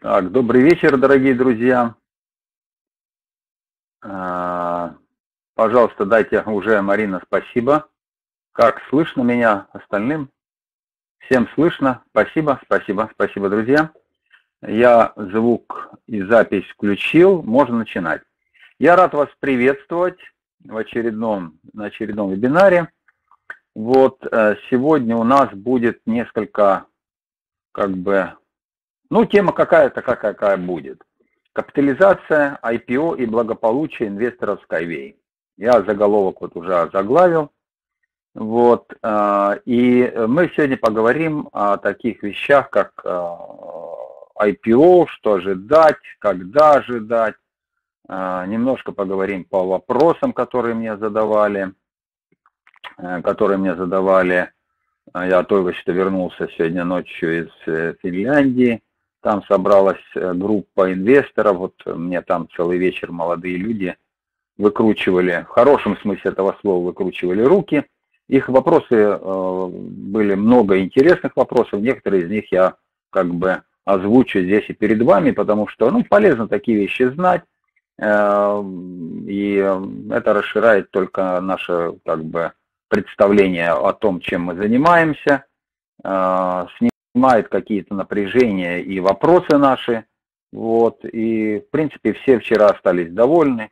Так, добрый вечер, дорогие друзья. Пожалуйста, дайте уже, Марина, спасибо. Как слышно меня остальным? Всем слышно. Спасибо, спасибо, спасибо, друзья. Я звук и запись включил. Можно начинать. Я рад вас приветствовать на очередном вебинаре. Вот сегодня у нас будет несколько, тема какая будет. Капитализация, IPO и благополучие инвесторов SkyWay. Я заголовок вот уже озаглавил. Вот, и мы сегодня поговорим о таких вещах, как IPO, что ожидать, когда ожидать. Немножко поговорим по вопросам, которые мне задавали. Я только что вернулся сегодня ночью из Финляндии. Там собралась группа инвесторов. Вот мне там целый вечер молодые люди выкручивали, в хорошем смысле этого слова, выкручивали руки. Их вопросы, были много интересных вопросов. Некоторые из них я озвучу здесь и перед вами, потому что полезно такие вещи знать. И это расширяет только наше представление о том, чем мы занимаемся, снимает какие-то напряжения и вопросы наши. Вот, и в принципе все вчера остались довольны,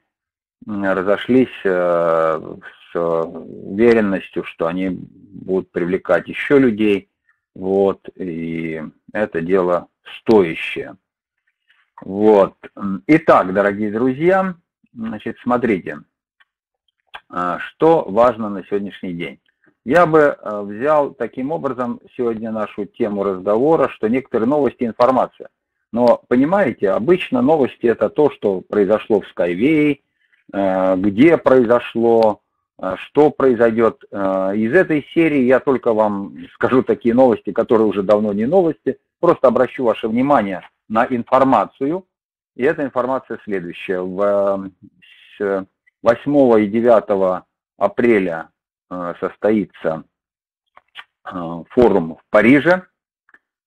разошлись с уверенностью, что они будут привлекать еще людей. Вот, и это дело стоящее. Вот. Итак, дорогие друзья, значит, смотрите, что важно на сегодняшний день. Я бы взял таким образом сегодня нашу тему разговора, что некоторые новости — информация. Но, понимаете, обычно новости — это то, что произошло в SkyWay, где произошло, что произойдет. Из этой серии я только вам скажу такие новости, которые уже давно не новости, просто обращу ваше внимание на информацию, и эта информация следующая. 8 и 9 апреля состоится форум в Париже.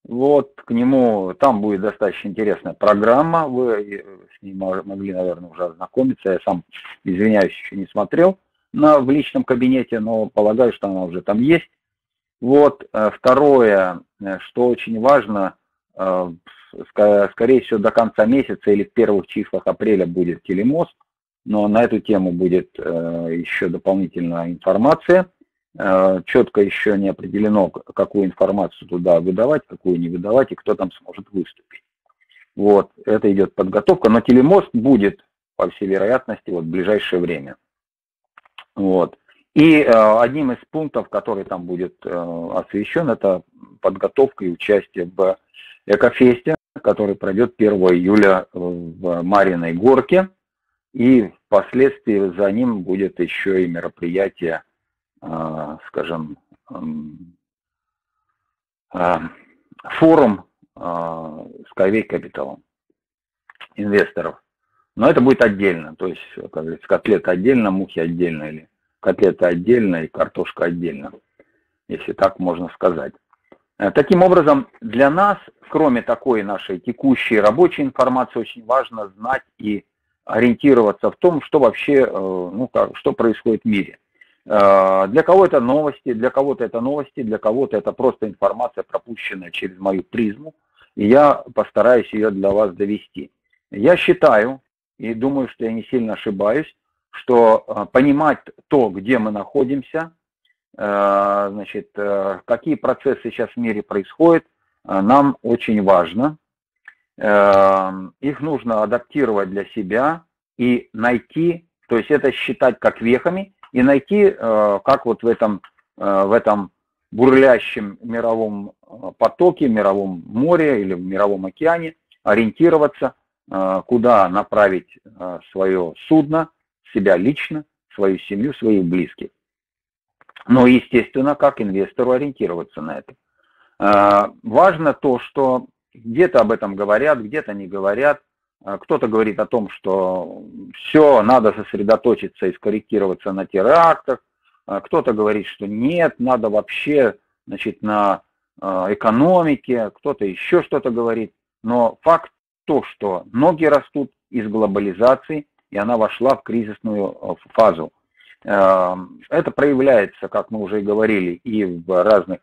Вот, к нему, там будет достаточно интересная программа, вы с ней могли, наверное, уже ознакомиться, я сам, извиняюсь, еще не смотрел в личном кабинете, но полагаю, что она уже там есть. Вот, второе, что очень важно, скорее всего, до конца месяца или в первых числах апреля будет телемост, но на эту тему будет еще дополнительная информация. Четко еще не определено, какую информацию туда выдавать, какую не выдавать и кто там сможет выступить. Вот, это идет подготовка, но телемост будет, по всей вероятности, в ближайшее время. Вот. И одним из пунктов, который там будет освещен, это подготовка и участие в экофесте, который пройдет 1 июля в Мариной Горке, и впоследствии за ним будет еще и мероприятие, скажем, форум SkyWay Capital инвесторов. Но это будет отдельно, то есть, как говорится, котлета отдельно, мухи отдельно, или котлета отдельно и картошка отдельно, если так можно сказать. Таким образом, для нас, кроме такой нашей текущей рабочей информации, очень важно знать и ориентироваться в том, что вообще, что происходит в мире. Для кого-то это новости, для кого-то это просто информация, пропущенная через мою призму, и я постараюсь ее для вас довести. Я считаю, и думаю, что я не сильно ошибаюсь, что понимать то, где мы находимся, значит, какие процессы сейчас в мире происходят, нам очень важно. Их нужно адаптировать для себя и найти, то есть это считать как вехами, и найти, как вот в этом бурлящем мировом потоке, мировом море или в мировом океане ориентироваться, куда направить свое судно, себя лично, свою семью, своих близких. Но, естественно, как инвестору ориентироваться на это. Важно то, что где-то об этом говорят, где-то не говорят. Кто-то говорит о том, что все, надо сосредоточиться и скорректироваться на терактах. Кто-то говорит, что нет, надо вообще, значит, на экономике. Кто-то еще что-то говорит. Но факт то, что ноги растут из глобализации, и она вошла в кризисную фазу. Это проявляется, как мы уже и говорили, и в разных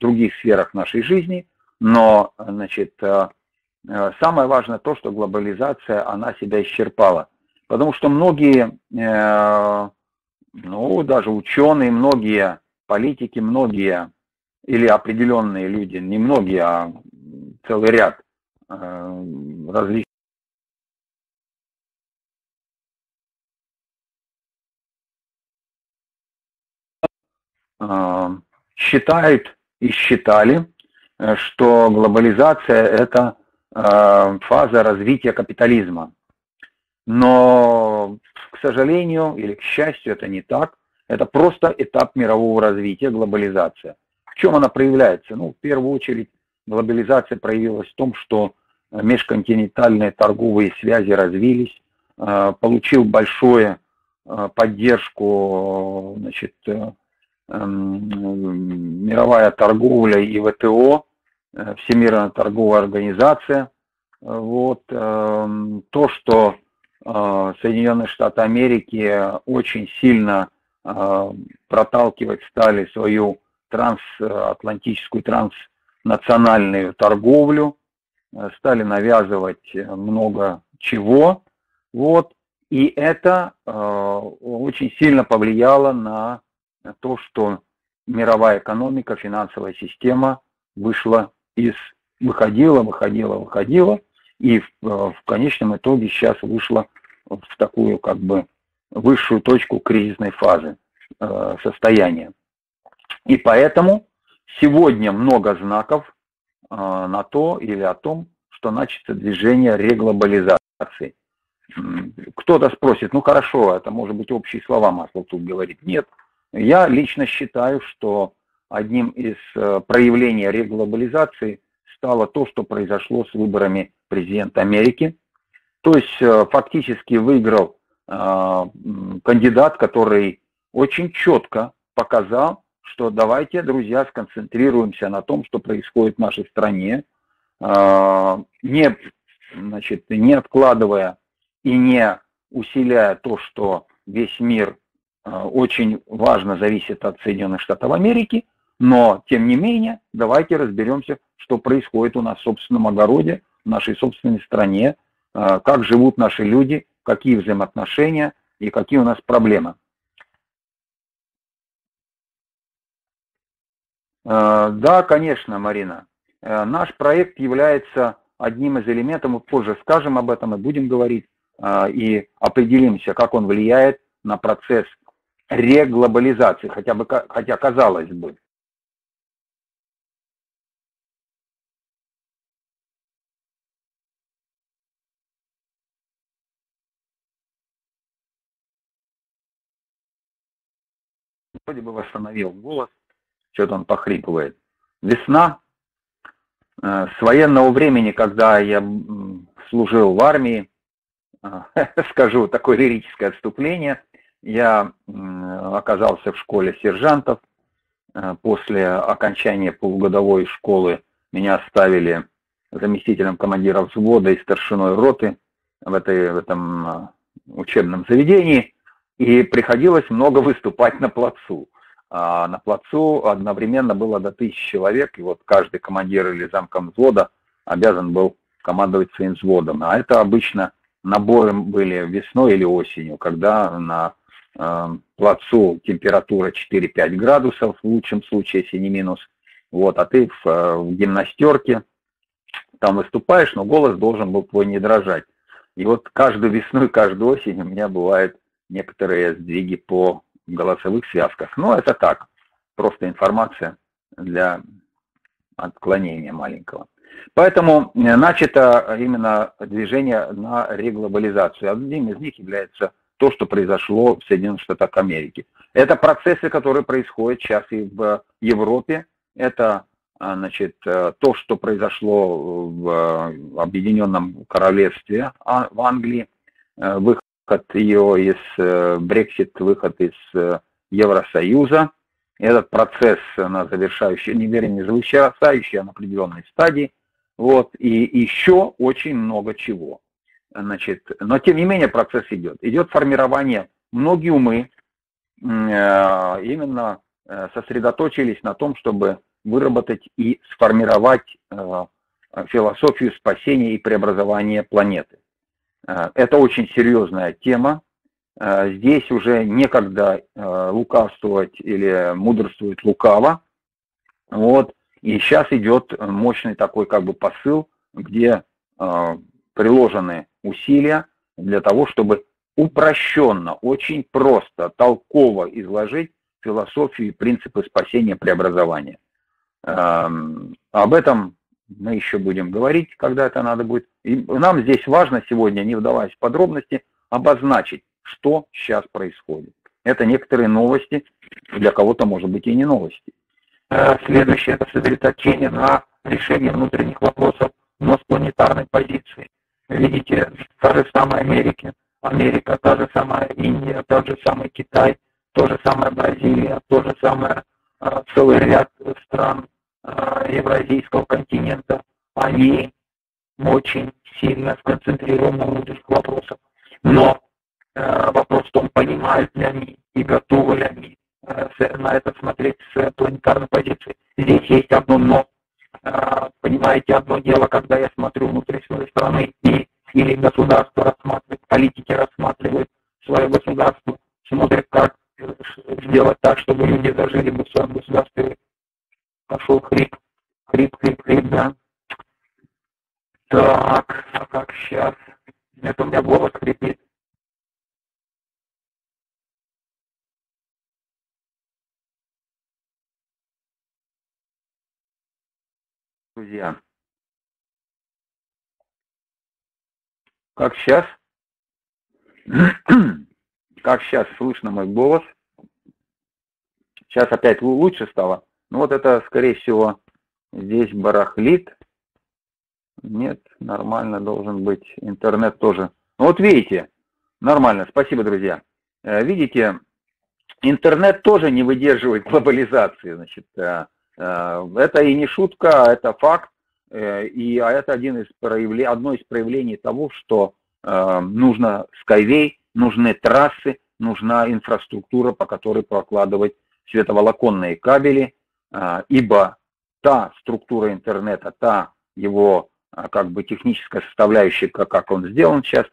других сферах нашей жизни, но, значит, самое важное то, что глобализация, она себя исчерпала. Потому что многие, ну, даже ученые, многие политики, многие, или определенные люди, не многие, а целый ряд различных, считают и считали, что глобализация – это фаза развития капитализма. Но, к сожалению или к счастью, это не так. Это просто этап мирового развития, глобализация. В чем она проявляется? Ну, в первую очередь, глобализация проявилась в том, что межконтинентальные торговые связи развились, получил большую поддержку, значит, мировая торговля и ВТО, Всемирная торговая организация. Вот, то, что Соединенные Штаты Америки очень сильно проталкивать стали свою трансатлантическую, транснациональную торговлю, стали навязывать много чего. Вот, и это очень сильно повлияло на то, что мировая экономика, финансовая система выходила, и в конечном итоге сейчас вышла в такую, как бы, высшую точку кризисной фазы состояния. И поэтому сегодня много знаков на то или о том, что начнется движение реглобализации. Кто-то спросит, ну хорошо, это может быть общие слова Маслов тут говорит. Нет. Я лично считаю, что одним из проявлений реглобализации стало то, что произошло с выборами президента Америки. То есть фактически выиграл кандидат, который очень четко показал, что давайте, друзья, сконцентрируемся на том, что происходит в нашей стране, не откладывая и не усиляя то, что весь мир очень важно зависит от Соединенных Штатов Америки, но, тем не менее, давайте разберемся, что происходит у нас в собственном огороде, в нашей собственной стране, как живут наши люди, какие взаимоотношения и какие у нас проблемы. Да, конечно, Марина, наш проект является одним из элементов, мы позже скажем об этом и будем говорить, и определимся, как он влияет на процесс реглобализации, хотя казалось бы. Вроде бы восстановил голос, что-то он похрипывает. Весна. С военного времени, когда я служил в армии, скажу такое лирическое отступление, я оказался в школе сержантов. После окончания полугодовой школы меня оставили заместителем командира взвода и старшиной роты в этом учебном заведении. И приходилось много выступать на плацу. А на плацу одновременно было до 1000 человек, и вот каждый командир или замком взвода обязан был командовать своим взводом. А это обычно наборы были весной или осенью, когда на плацу температура 4-5 градусов, в лучшем случае, если не минус. Вот, а ты в гимнастерке там выступаешь, но голос должен был твой не дрожать. И вот каждую весну и каждую осень у меня бывает некоторые сдвиги по голосовых связках. Но это так, просто информация для отклонения маленького. Поэтому начато именно движение на реглобализацию. Одним из них является то, что произошло в Соединенных Штатах Америки. Это процессы, которые происходят сейчас и в Европе. Это, значит, то, что произошло в Объединенном Королевстве, в Англии, выход ее из Брексит, выход из Евросоюза. Этот процесс на завершающей, не верю, не завершающей, а на определенной стадии. Вот, и еще очень много чего. Значит, но тем не менее процесс идет. Идет формирование. Многие умы именно сосредоточились на том, чтобы выработать и сформировать философию спасения и преобразования планеты. Это очень серьезная тема. Здесь уже некогда лукавствовать или мудрствовать лукаво. Вот. И сейчас идет мощный такой как бы посыл, где приложены усилия для того, чтобы упрощенно, очень просто, толково изложить философию и принципы спасения, преобразования. Об этом мы еще будем говорить, когда это надо будет. И нам здесь важно сегодня, не вдаваясь в подробности, обозначить, что сейчас происходит. Это некоторые новости, для кого-то, может быть, и не новости. Следующее – это сосредоточение на решении внутренних вопросов, но с планетарной позиции. Видите, та же самая Америка, та же самая Индия, тот же самый Китай, то же самое Бразилия, то же самое целый ряд стран евразийского континента. Они очень сильно сконцентрированы на внутренних вопросах. Но вопрос в том, понимают ли они и готовы ли они на это смотреть с планетарной позиции. Здесь есть одно «но». Понимаете, одно дело, когда я смотрю внутрь своей страны, или государство рассматривает, политики рассматривают свое государство, смотрят, как сделать так, чтобы люди зажили бы в своем государстве. Пошел хрип, да. Так, а как сейчас? Это у меня голос хрипит. Друзья, как сейчас? Как сейчас слышно мой голос? Сейчас опять лучше стало. Ну вот это, скорее всего, здесь барахлит. Нет, нормально должен быть. Интернет тоже. Ну вот видите, нормально. Спасибо, друзья. Видите, интернет тоже не выдерживает глобализации, значит. Это и не шутка, это факт, и это одно из проявлений того, что нужно SkyWay, нужны трассы, нужна инфраструктура, по которой прокладывать световолоконные кабели, ибо та структура интернета, та его как бы техническая составляющая, как он сделан сейчас,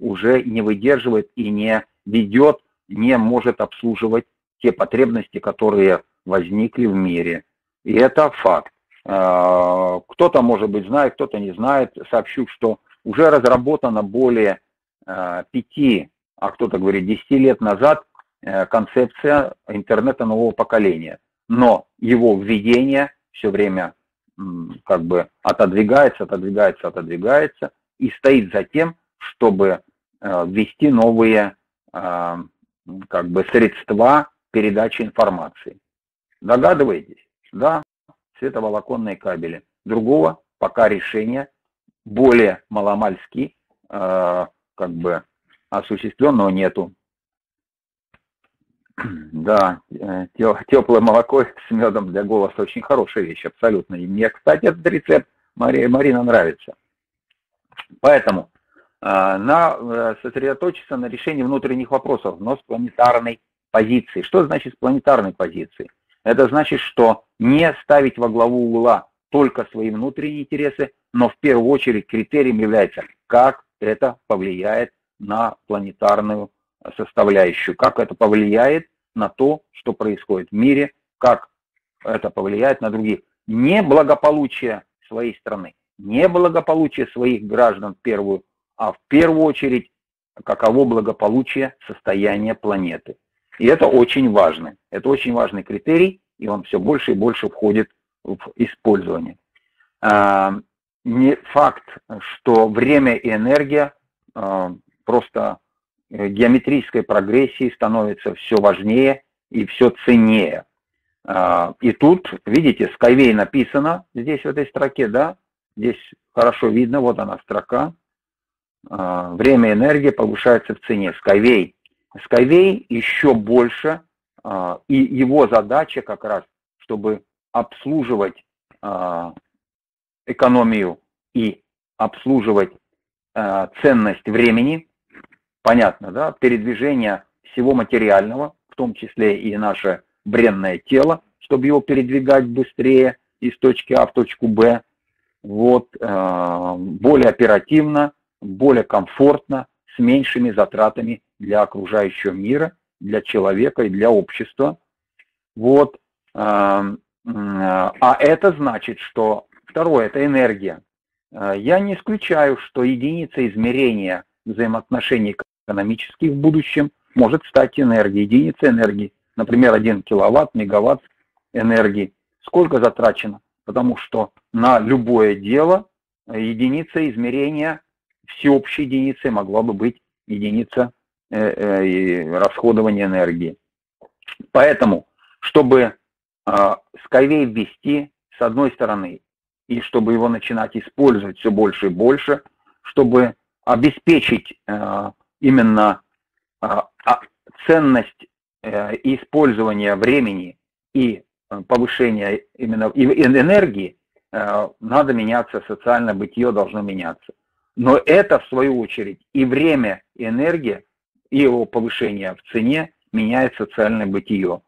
уже не выдерживает и не ведет, не может обслуживать те потребности, которые возникли в мире. И это факт. Кто-то, может быть, знает, кто-то не знает. Сообщу, что уже разработано более 5, а кто-то говорит 10 лет назад, концепция интернета нового поколения. Но его введение все время как бы отодвигается и стоит за тем, чтобы ввести новые как бы средства передачи информации. Догадываетесь? Да, световолоконные кабели. Другого пока решения, более маломальски, как бы осуществленного нету. Да, теплое молоко с медом для голоса очень хорошая вещь, абсолютно. И мне, кстати, этот рецепт Марина нравится. Поэтому сосредоточиться на решении внутренних вопросов, но с планетарной позиции. Что значит с планетарной позиции? Это значит, что не ставить во главу угла только свои внутренние интересы, но в первую очередь критерием является, как это повлияет на планетарную составляющую, как это повлияет на то, что происходит в мире, как это повлияет на других. Не благополучие своей страны, не благополучие своих граждан в первую очередь, каково благополучие состояния планеты. И это очень важный критерий, и он все больше и больше входит в использование. Не факт, что время и энергия просто геометрической прогрессии становится все важнее и все ценнее. И тут, видите, SkyWay написано здесь в этой строке, да, здесь хорошо видно, вот она строка. Время и энергия повышаются в цене. SkyWay еще больше, и его задача как раз, чтобы обслуживать экономию и обслуживать ценность времени, понятно, да, передвижение всего материального, в том числе и наше бренное тело, чтобы его передвигать быстрее из точки А в точку Б, вот, более оперативно, более комфортно, с меньшими затратами для окружающего мира, для человека и для общества. Вот. А это значит, что второе – это энергия. Я не исключаю, что единица измерения взаимоотношений экономических в будущем может стать энергией. Единица энергии, например, 1 киловатт, мегаватт энергии. Сколько затрачено? Потому что на любое дело единица измерения, всеобщей единицей могла бы быть единица расходования энергии. Поэтому, чтобы SkyWay ввести, с одной стороны, и чтобы его начинать использовать все больше и больше, чтобы обеспечить именно ценность использования времени и повышение именно энергии, надо меняться, социальное бытие должно меняться. Но это, в свою очередь, и время, и энергия, и его повышение в цене меняет социальное бытие.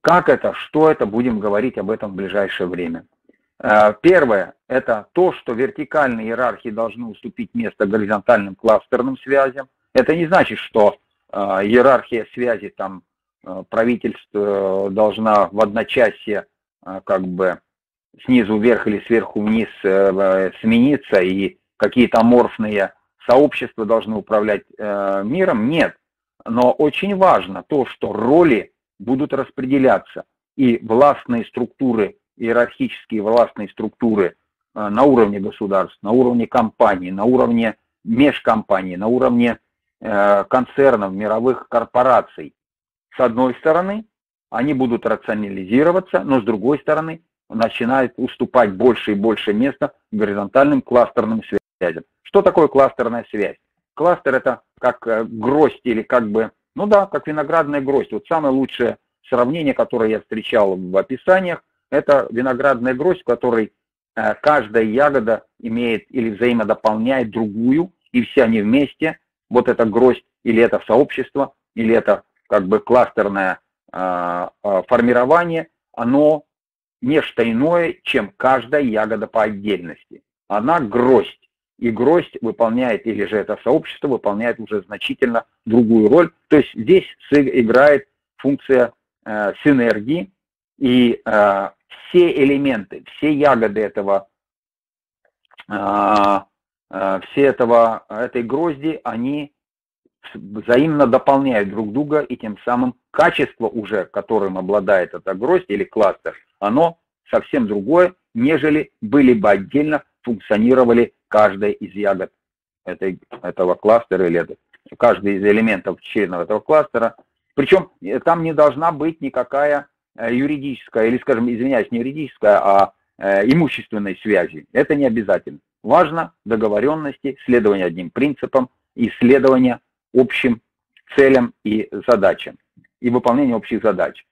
Как это, что это, будем говорить об этом в ближайшее время. Первое – это то, что вертикальные иерархии должны уступить место горизонтальным кластерным связям. Это не значит, что иерархия связи там, правительство должна в одночасье как бы снизу вверх или сверху вниз смениться, и какие-то аморфные сообщества должны управлять миром. Нет. Но очень важно то, что роли будут распределяться, и властные структуры, иерархические властные структуры на уровне государств, на уровне компаний, на уровне межкомпаний, на уровне концернов, мировых корпораций, с одной стороны, они будут рационализироваться, но с другой стороны, начинает уступать больше и больше места горизонтальным кластерным связям. Что такое кластерная связь? Кластер – это как гроздь или как бы, ну да, как виноградная гроздь. Вот самое лучшее сравнение, которое я встречал в описаниях, это виноградная гроздь, в которой каждая ягода имеет или взаимодополняет другую, и все они вместе, вот эта гроздь, или это сообщество, или это как бы кластерное формирование, оно не что иное, чем каждая ягода по отдельности. Она гроздь, и гроздь выполняет, или же это сообщество выполняет уже значительно другую роль. То есть здесь играет функция синергии, и все элементы, все ягоды этого, этой грозди, они взаимно дополняют друг друга, и тем самым качество уже, которым обладает эта гроздь или кластер, оно совсем другое, нежели были бы отдельно функционировали каждая из ягод этого кластера или каждый из элементов членов этого кластера. Причем там не должна быть никакая юридическая, или, скажем, извиняюсь, не юридическая, а имущественной связи. Это не обязательно. Важно договоренности, следование одним принципам, исследование общим целям и задачам, и выполнение общих задач.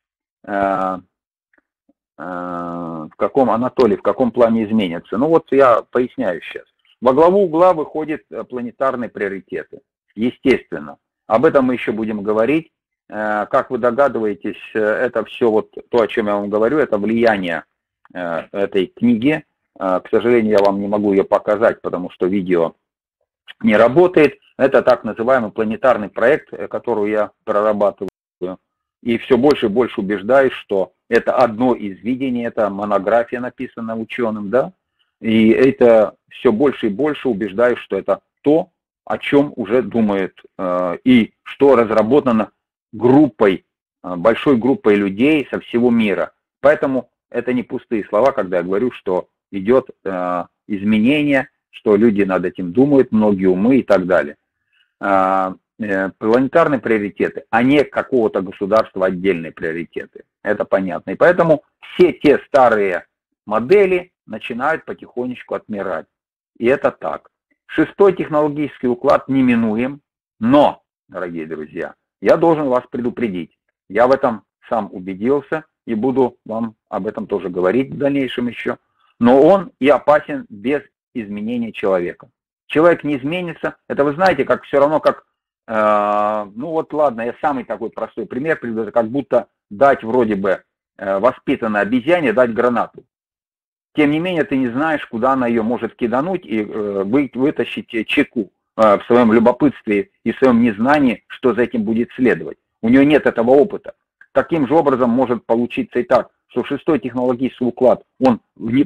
В каком, Анатолий, в каком плане изменится? Ну вот я поясняю сейчас. Во главу угла выходят планетарные приоритеты. Естественно. Об этом мы еще будем говорить. Как вы догадываетесь, это все вот то, о чем я вам говорю, это влияние этой книги. К сожалению, я вам не могу ее показать, потому что видео не работает. Это так называемый планетарный проект, который я прорабатываю. И все больше и больше убеждаюсь, что это одно из видений, это монография написана ученым, да? И это все больше и больше убеждаюсь, что это то, о чем уже думают, и что разработано группой, большой группой людей со всего мира. Поэтому это не пустые слова, когда я говорю, что идет изменение, что люди над этим думают, многие умы и так далее. Планетарные приоритеты, а не какого-то государства отдельные приоритеты. Это понятно. И поэтому все те старые модели начинают потихонечку отмирать. И это так. Шестой технологический уклад неминуем, но, дорогие друзья, я должен вас предупредить. Я в этом сам убедился и буду вам об этом тоже говорить в дальнейшем еще. но он и опасен без изменения человека. Человек не изменится. Это вы знаете, как все равно, как, ну вот ладно, я самый такой простой пример приведу, это как будто дать вроде бы воспитанной обезьяне, дать гранату. Тем не менее, ты не знаешь, куда она ее может кидануть и вытащить чеку в своем любопытстве и в своем незнании, что за этим будет следовать. У нее нет этого опыта. Таким же образом может получиться и так, что шестой технологический уклад, он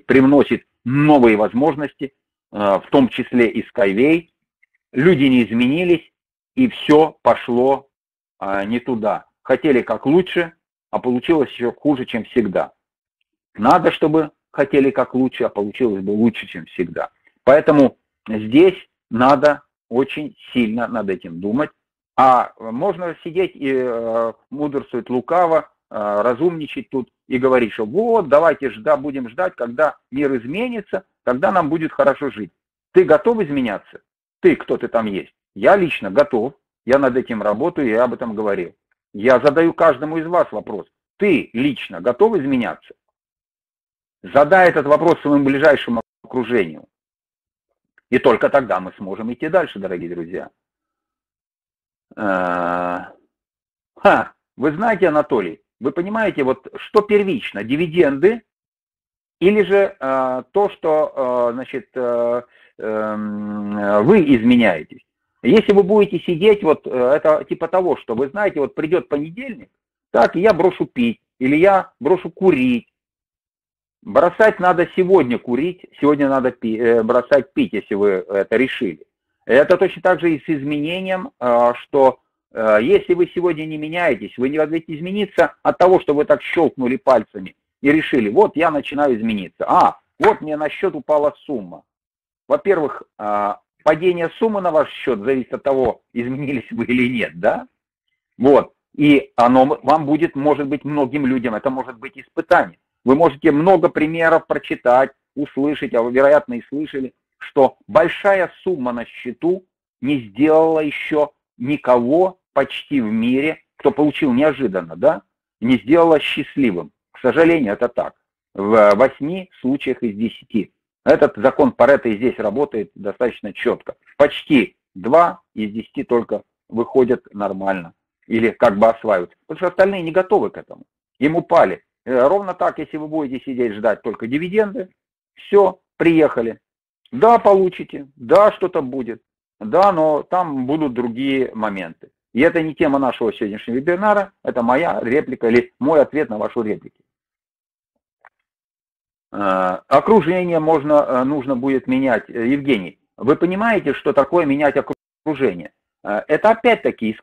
привносит новые возможности, в том числе и SkyWay. Люди не изменились, и все пошло не туда. Хотели как лучше, а получилось еще хуже, чем всегда. Надо, чтобы хотели как лучше, а получилось бы лучше, чем всегда. Поэтому здесь надо очень сильно над этим думать. А можно сидеть и мудрствовать лукаво, разумничать тут и говорить, что вот, давайте будем ждать, когда мир изменится, тогда нам будет хорошо жить. Ты готов изменяться? Ты, кто ты там есть? Я лично готов, я над этим работаю, я об этом говорил. Я задаю каждому из вас вопрос. Ты лично готов изменяться? Задай этот вопрос своему ближайшему окружению. И только тогда мы сможем идти дальше, дорогие друзья. Вы знаете, Анатолий, вы понимаете, вот что первично, дивиденды или же то, что, значит, вы изменяетесь? Если вы будете сидеть, вот это типа того, что вы знаете, вот придет понедельник, так, я брошу пить или я брошу курить. Бросать надо сегодня курить, сегодня надо бросать пить, если вы это решили. Это точно так же и с изменением, что если вы сегодня не меняетесь, вы не можете измениться от того, что вы так щелкнули пальцами и решили, вот я начинаю измениться. А, вот мне на счет упала сумма. Во-первых, падение суммы на ваш счет зависит от того, изменились вы или нет, да? Вот, и оно вам будет, может быть, многим людям, это может быть испытание. Вы можете много примеров прочитать, услышать, а вы, вероятно, и слышали, что большая сумма на счету не сделала еще никого почти в мире, кто получил неожиданно, да, не сделала счастливым. К сожалению, это так. В 8 случаях из 10. Этот закон Парето и здесь работает достаточно четко. Почти 2 из 10 только выходят нормально или как бы осваиваются. Потому что остальные не готовы к этому. Им упали. Ровно так, если вы будете сидеть ждать только дивиденды, все, приехали. Да, получите, да, что-то будет, да, но там будут другие моменты. И это не тема нашего сегодняшнего вебинара, это моя реплика или мой ответ на вашу реплику. Окружение нужно будет менять. Евгений, вы понимаете, что такое менять окружение? Это опять-таки из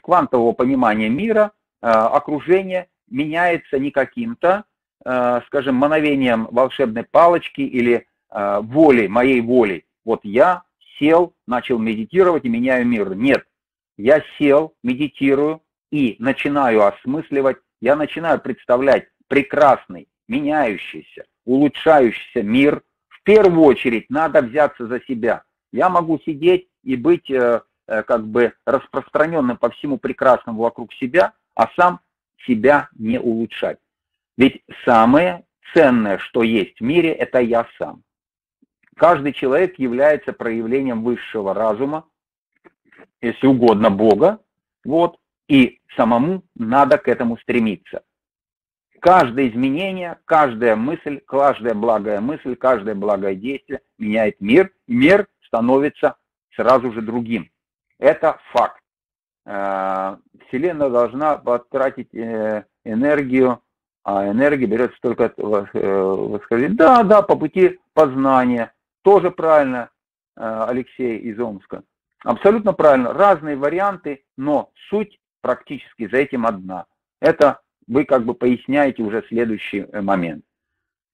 квантового понимания мира окружение меняется не каким-то, скажем, мановением волшебной палочки или волей, моей волей. Вот я сел, начал медитировать и меняю мир. Нет, я сел, медитирую и начинаю осмысливать, я начинаю представлять прекрасный, меняющийся, улучшающийся мир. В первую очередь надо взяться за себя. Я могу сидеть и быть как бы распространенным по всему прекрасному вокруг себя, а сам себя не улучшать. Ведь самое ценное, что есть в мире, это я сам. Каждый человек является проявлением высшего разума, если угодно Бога, вот, и самому надо к этому стремиться. Каждое изменение, каждая мысль, каждая благая мысль, каждое благое действие меняет мир. Мир становится сразу же другим. Это факт. Вселенная должна потратить энергию, а энергия берется только, да, по пути познания. Тоже правильно, Алексей из Омска. Абсолютно правильно. Разные варианты, но суть практически за этим одна. Это вы как бы поясняете уже следующий момент.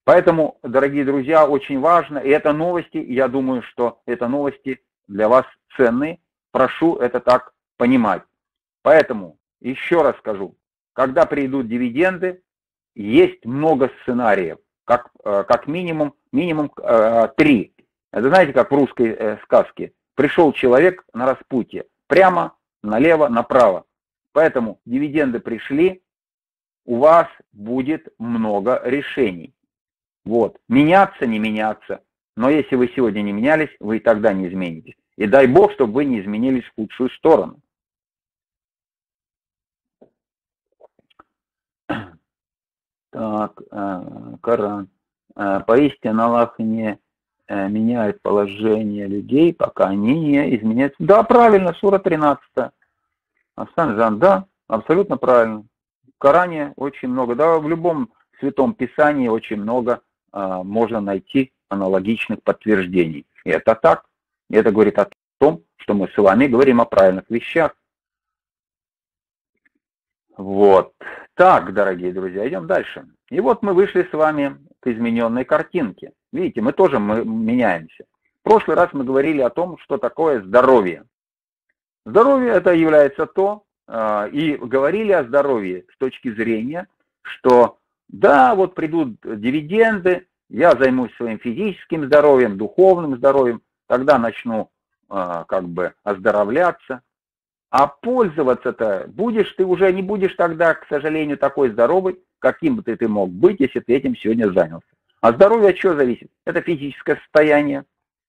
Поэтому, дорогие друзья, очень важно, и это новости, я думаю, что это новости для вас ценные. Прошу это так понимать. Поэтому еще раз скажу, когда придут дивиденды, есть много сценариев, как минимум 3. Это знаете, как в русской сказке. Пришел человек на распутье, прямо, налево, направо. Поэтому дивиденды пришли, у вас будет много решений. Вот. Меняться, не меняться. Но если вы сегодня не менялись, вы и тогда не изменитесь. И дай бог, чтобы вы не изменились в худшую сторону. Так, Коран. Поистине Аллах не меняет положение людей, пока они не изменяются. Да, правильно, сура 13. Асан-Жан, да, абсолютно правильно. В Коране очень много, да, в любом святом писании очень много можно найти аналогичных подтверждений. И это так. И это говорит о том, что мы с вами говорим о правильных вещах. Вот. Так, дорогие друзья, идем дальше. И вот мы вышли с вами к измененной картинке. Видите, мы тоже меняемся. В прошлый раз мы говорили о том, что такое здоровье. Здоровье это является то, и говорили о здоровье с точки зрения, что да, вот придут дивиденды, я займусь своим физическим здоровьем, духовным здоровьем, тогда начну как бы оздоровляться. А пользоваться-то будешь, ты уже не будешь тогда, к сожалению, такой здоровый, каким бы ты мог быть, если ты этим сегодня занялся. А здоровье от чего зависит? Это физическое состояние,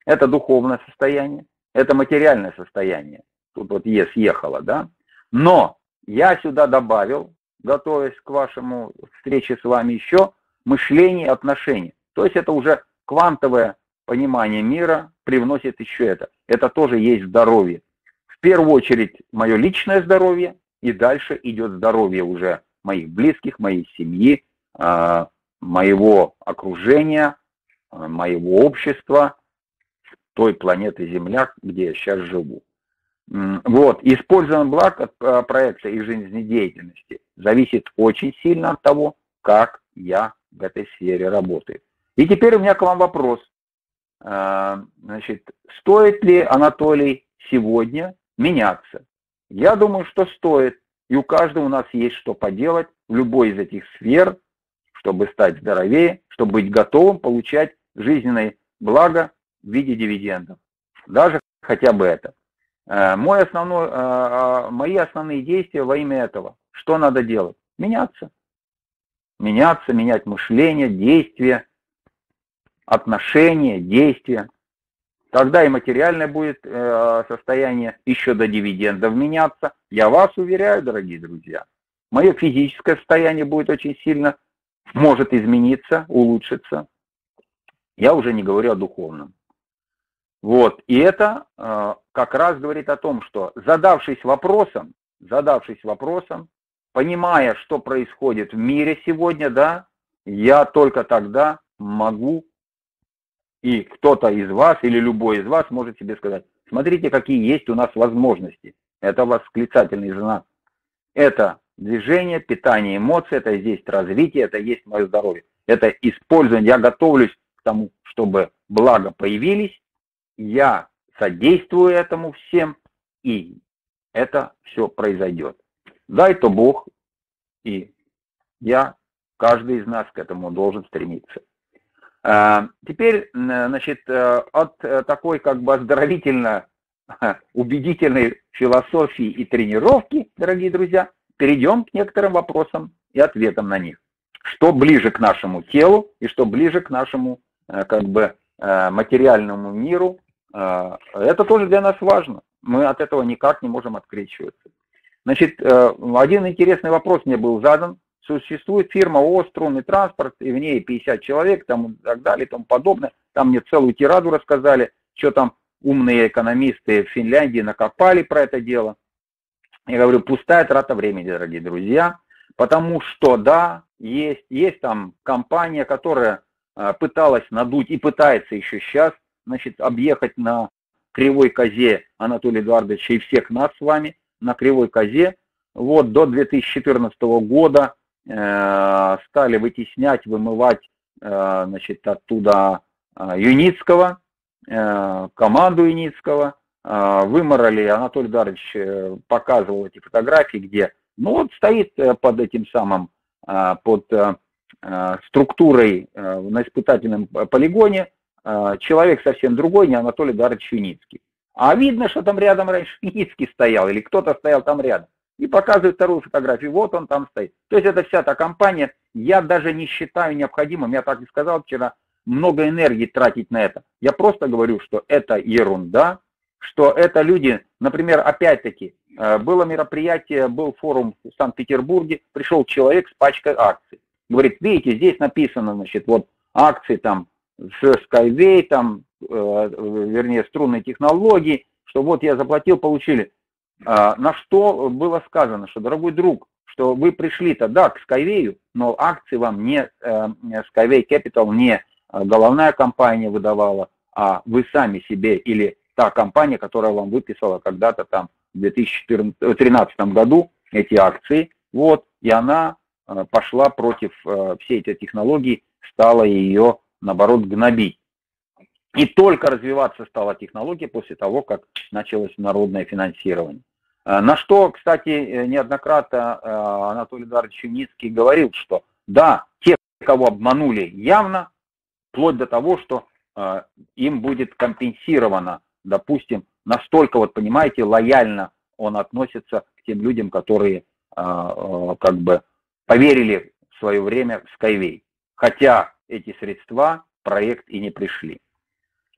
это духовное состояние, это материальное состояние. Тут вот «е» съехало, да? Но я сюда добавил, готовясь к вашему встрече с вами еще, мышление и отношения. То есть это уже квантовое понимание мира привносит еще это. Это тоже есть здоровье. В первую очередь мое личное здоровье, и дальше идет здоровье уже моих близких, моей семьи, моего окружения, моего общества, той планеты Земля, где я сейчас живу. Вот. Использование благ от проекта и жизнедеятельности зависит очень сильно от того, как я в этой сфере работаю. И теперь у меня к вам вопрос. Значит, стоит ли, Анатолий, сегодня меняться? Я думаю, что стоит. И у каждого у нас есть что поделать в любой из этих сфер, чтобы стать здоровее, чтобы быть готовым получать жизненные блага в виде дивидендов. Даже хотя бы это. Мои основные действия во имя этого. Что надо делать? Меняться. Меняться, менять мышление, действия, отношения, действия. Тогда и материальное будет состояние еще до дивидендов меняться. Я вас уверяю, дорогие друзья, мое физическое состояние будет очень сильно, может измениться, улучшиться. Я уже не говорю о духовном. Вот, и это как раз говорит о том, что задавшись вопросом, понимая, что происходит в мире сегодня, да, я только тогда могу, и кто-то из вас, или любой из вас может себе сказать, смотрите, какие есть у нас возможности. Это восклицательный знак. Это движение, питание эмоций, это здесь развитие, это есть мое здоровье. Это использование, я готовлюсь к тому, чтобы блага появились, я содействую этому всем, и это все произойдет. Дай-то Бог, и я, каждый из нас к этому должен стремиться. Теперь, значит, от такой как бы оздоровительно убедительной философии и тренировки, дорогие друзья, перейдем к некоторым вопросам и ответам на них. Что ближе к нашему телу и что ближе к нашему как бы материальному миру, это тоже для нас важно. Мы от этого никак не можем открещиваться. Значит, один интересный вопрос мне был задан. Существует фирма ООО «Струнный транспорт», и в ней 50 человек, там, и так далее, и тому подобное. Там мне целую тираду рассказали, что там умные экономисты в Финляндии накопали про это дело. Я говорю, пустая трата времени, дорогие друзья, потому что, да, есть там компания, которая пыталась надуть и пытается еще сейчас, значит, объехать на кривой козе Анатолия Эдуардовича и всех нас с вами на кривой козе. Вот до 2014 года стали вытеснять, вымывать, значит, оттуда Юницкого, команду Юницкого. Выморали, Анатолий Эдуардович показывал эти фотографии, где, ну вот стоит под этим самым, под структурой на испытательном полигоне человек совсем другой, не Анатолий Эдуардович Юницкий. А видно, что там рядом раньше Юницкий стоял, или кто-то стоял там рядом. И показываю вторую фотографию, вот он там стоит. То есть это вся та компания, я даже не считаю необходимым, я так и сказал вчера, много энергии тратить на это. Я просто говорю, что это ерунда, что это люди, например, опять-таки, было мероприятие, был форум в Санкт-Петербурге, пришел человек с пачкой акций. Говорит, видите, здесь написано, значит, вот акции там с SkyWay, там, вернее, струнные технологии, что вот я заплатил, получили. На что было сказано, что, дорогой друг, что вы пришли-то, да, к SkyWay, но акции вам не SkyWay Capital, не головная компания выдавала, а вы сами себе или та компания, которая вам выписала когда-то там в 2013 году эти акции, вот, и она пошла против всей этой технологии, стала ее, наоборот, гнобить. И только развиваться стала технология после того, как началось народное финансирование. На что, кстати, неоднократно Анатолий Дарович Юницкий говорил, что да, те, кого обманули явно, вплоть до того, что им будет компенсировано, допустим, настолько, вот понимаете, лояльно он относится к тем людям, которые как бы поверили в свое время в SkyWay. Хотя эти средства в проект и не пришли.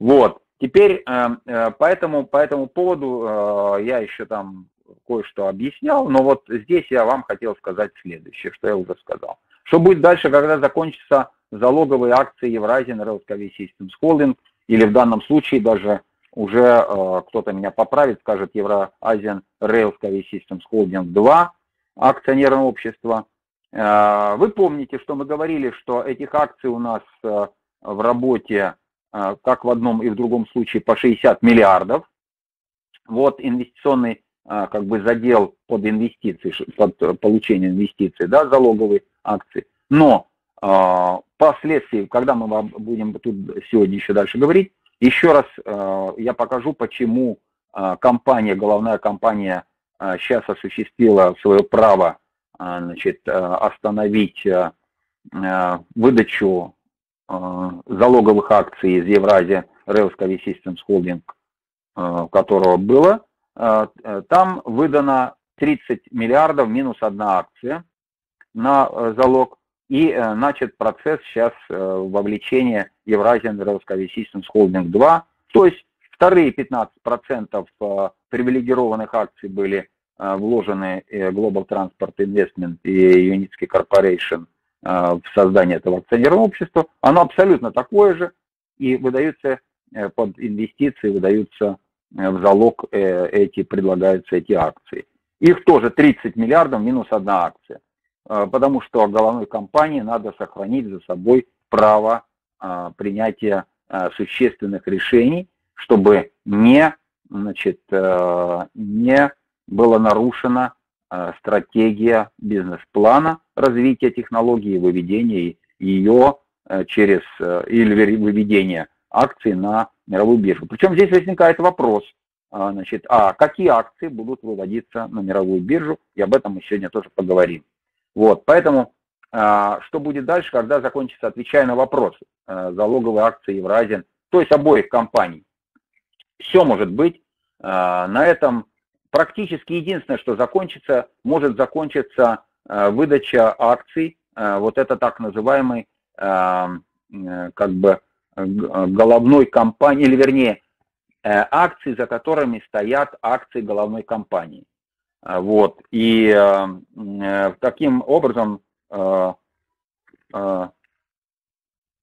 Вот, теперь по этому поводу я еще там кое-что объяснял, но вот здесь я вам хотел сказать следующее, что я уже сказал. Что будет дальше, когда закончатся залоговые акции Eurasian Railway Systems Holding, или в данном случае даже уже кто-то меня поправит, скажет Eurasian Railway Systems Holding 2 акционерного общества. Вы помните, что мы говорили, что этих акций у нас в работе как в одном и в другом случае по 60 миллиардов. Вот инвестиционный как бы задел под инвестиции, под получение инвестиций, да, залоговые акции. Но впоследствии, когда мы вам будем тут сегодня еще дальше говорить, еще раз я покажу, почему компания, головная компания сейчас осуществила свое право, значит, остановить выдачу залоговых акций из Евразия Railway Systems Holding, которого было, там выдано 30 миллиардов минус одна акция на залог, и начат процесс сейчас вовлечения Eurasian Railway Systems Holding 2, то есть вторые 15% привилегированных акций были вложены Global Transport Investment и Unitsky Corporation в создание этого акционерного общества, оно абсолютно такое же, и выдаются под инвестиции, выдаются в залог эти, предлагаются эти акции. Их тоже 30 миллиардов минус одна акция, потому что головной компании надо сохранить за собой право принятия существенных решений, чтобы не, значит, не было нарушено стратегия бизнес-плана развития технологии и выведения ее через, или выведения акций на мировую биржу. Причем здесь возникает вопрос, значит, а какие акции будут выводиться на мировую биржу, и об этом мы сегодня тоже поговорим. Вот, поэтому, что будет дальше, когда закончится, отвечая на вопрос, залоговые акции Евразия, то есть обоих компаний. Все может быть, на этом практически единственное, что закончится, может закончиться выдача акций, вот это так называемой как бы головной компании, или вернее акции, за которыми стоят акции головной компании. Вот, и таким образом, но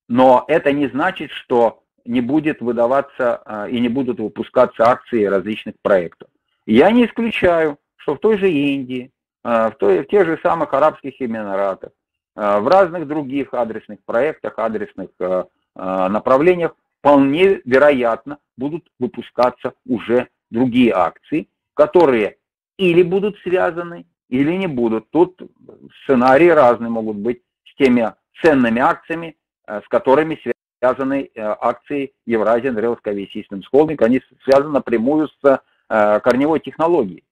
это не значит, что не будет выдаваться и не будут выпускаться акции различных проектов. Я не исключаю, что в той же Индии, в тех же самых Арабских Эмиратах, в разных других адресных проектах, адресных направлениях вполне вероятно будут выпускаться уже другие акции, которые или будут связаны, или не будут. Тут сценарии разные могут быть с теми ценными акциями, с которыми связаны акции Eurasian Railway Systems Holding. Они связаны напрямую с корневой технологии.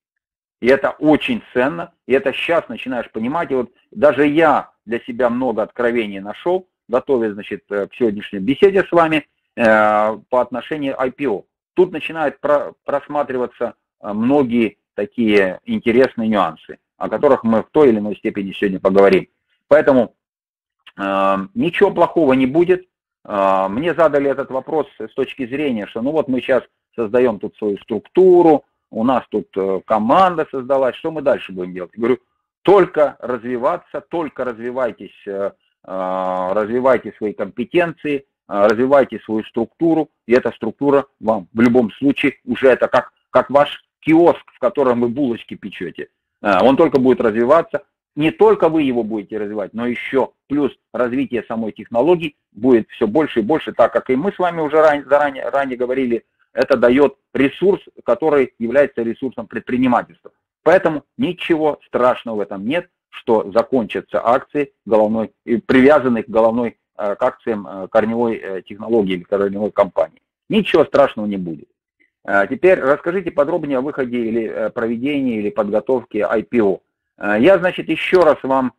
И это очень ценно, и это сейчас начинаешь понимать. И вот даже я для себя много откровений нашел, готовясь, значит, к сегодняшней беседе с вами по отношению IPO. Тут начинают просматриваться многие такие интересные нюансы. о которых мы в той или иной степени сегодня поговорим. Поэтому ничего плохого не будет. Мне задали этот вопрос с точки зрения, что ну вот мы сейчас создаем тут свою структуру, у нас тут команда создалась, что мы дальше будем делать? Я говорю, только развиваться, только развивайтесь, развивайте свои компетенции, развивайте свою структуру, и эта структура вам в любом случае уже это как ваш киоск, в котором вы булочки печете. Он только будет развиваться, не только вы его будете развивать, но еще плюс развитие самой технологии будет все больше и больше, так как и мы с вами уже ранее говорили, это дает ресурс, который является ресурсом предпринимательства. Поэтому ничего страшного в этом нет, что закончатся акции, привязанные к головной к акциям корневой технологии или корневой компании. Ничего страшного не будет. Теперь расскажите подробнее о выходе или проведении или подготовке IPO. Я, значит, еще раз вам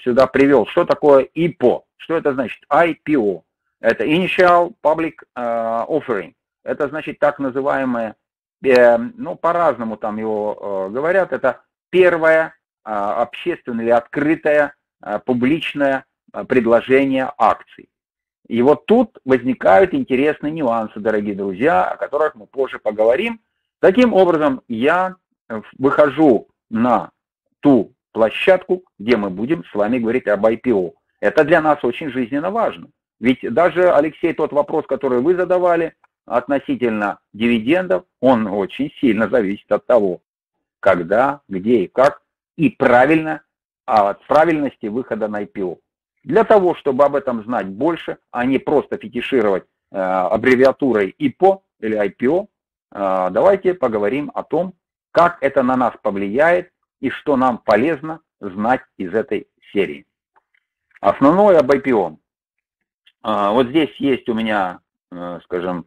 сюда привел, что такое IPO. Что это значит? IPO. Это Initial Public Offering. Это значит так называемое, ну по-разному там его говорят, это первое общественное или открытое публичное предложение акций. И вот тут возникают интересные нюансы, дорогие друзья, о которых мы позже поговорим. Таким образом, я выхожу на ту площадку, где мы будем с вами говорить об IPO. Это для нас очень жизненно важно. Ведь даже, Алексей, тот вопрос, который вы задавали относительно дивидендов, он очень сильно зависит от того, когда, где и как, и правильно, от правильности выхода на IPO. Для того, чтобы об этом знать больше, а не просто фетишировать аббревиатурой IPO или IPO, давайте поговорим о том, как это на нас повлияет и что нам полезно знать из этой серии. Основное об IPO. Вот здесь есть у меня, скажем,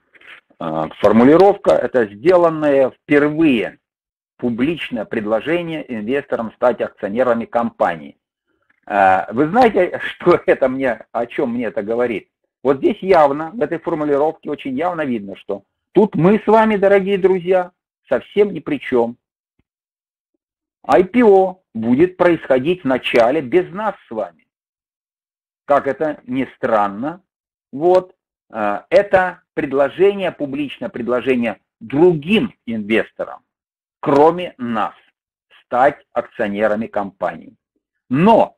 формулировка. Это сделанное впервые публичное предложение инвесторам стать акционерами компании. Вы знаете, что это мне, о чем мне это говорит? Вот здесь явно, в этой формулировке очень явно видно, что тут мы с вами, дорогие друзья, совсем ни при чем. IPO будет происходить вначале без нас с вами. Как это ни странно, вот, это предложение, публичное предложение другим инвесторам, кроме нас, стать акционерами компании. Но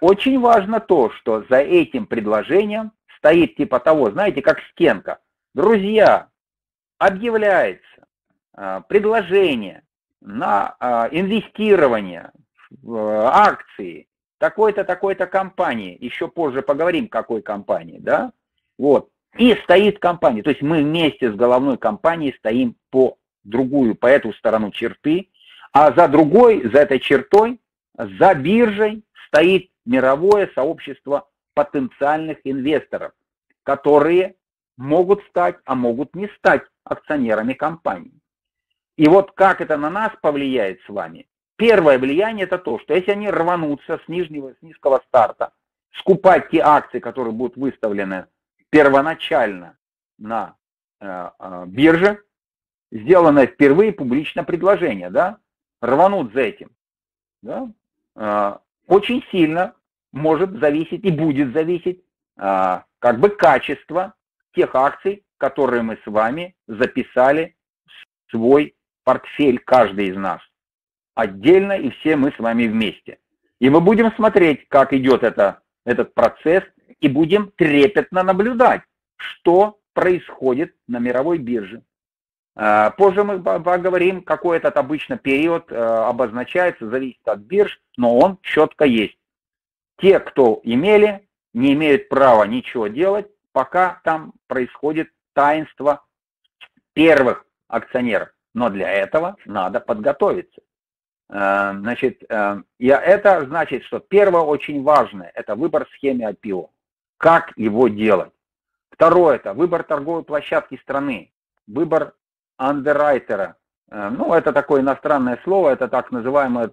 очень важно то, что за этим предложением стоит типа того, знаете, как стенка. Друзья, объявляется предложение на инвестирование в акции такой-то, такой-то компании. Еще позже поговорим, какой компании, да? Вот. И стоит компания. То есть мы вместе с головной компанией стоим по эту сторону черты, а за этой чертой, за биржей, стоит мировое сообщество потенциальных инвесторов, которые могут стать, а могут не стать акционерами компании. И вот как это на нас повлияет с вами? Первое влияние – это то, что если они рванутся с низкого старта, скупать те акции, которые будут выставлены первоначально на бирже, сделанное впервые публичное предложение, да, рванут за этим, да, очень сильно может зависеть и будет зависеть как бы качество тех акций, которые мы с вами записали в свой портфель, каждый из нас. Отдельно и все мы с вами вместе. И мы будем смотреть, как идет этот процесс, и будем трепетно наблюдать, что происходит на мировой бирже. Позже мы поговорим, какой этот обычно период обозначается, зависит от бирж, но он четко есть. Те, кто имели, не имеют права ничего делать, пока там происходит таинство первых акционеров. Но для этого надо подготовиться. Значит, это значит, что первое очень важное – это выбор схемы IPO. Как его делать? Второе – это выбор торговой площадки страны, выбор андеррайтера. Ну, это такое иностранное слово, это так называемое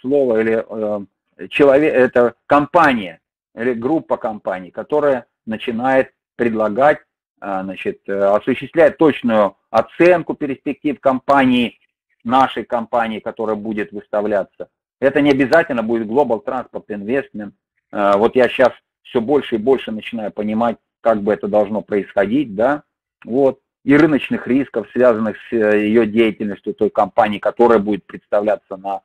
слово или человек, это компания или группа компаний, которая начинает предлагать, значит, осуществляет точную оценку перспектив компании, нашей компании, которая будет выставляться. Это не обязательно будет Global Transport Investment. Вот я сейчас все больше и больше начинаю понимать, как бы это должно происходить, да, вот, и рыночных рисков, связанных с ее деятельностью, той компании, которая будет представляться на,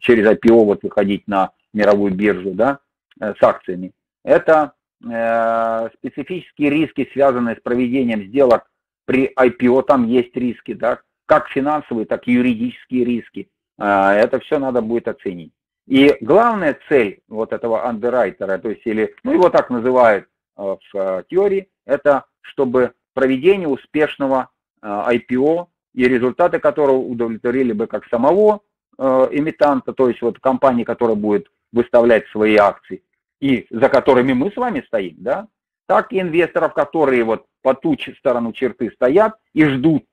через IPO, вот, выходить на мировую биржу, да, с акциями. Это специфические риски, связанные с проведением сделок при IPO, там есть риски, да, как финансовые, так и юридические риски. Это все надо будет оценить. И главная цель вот этого андеррайтера, то есть, или, ну, его так называют в теории, это чтобы проведение успешного IPO и результаты которого удовлетворили бы как самого эмитанта, то есть вот компании, которая будет выставлять свои акции, и за которыми мы с вами стоим, да, так и инвесторов, которые вот по ту сторону черты стоят и ждут,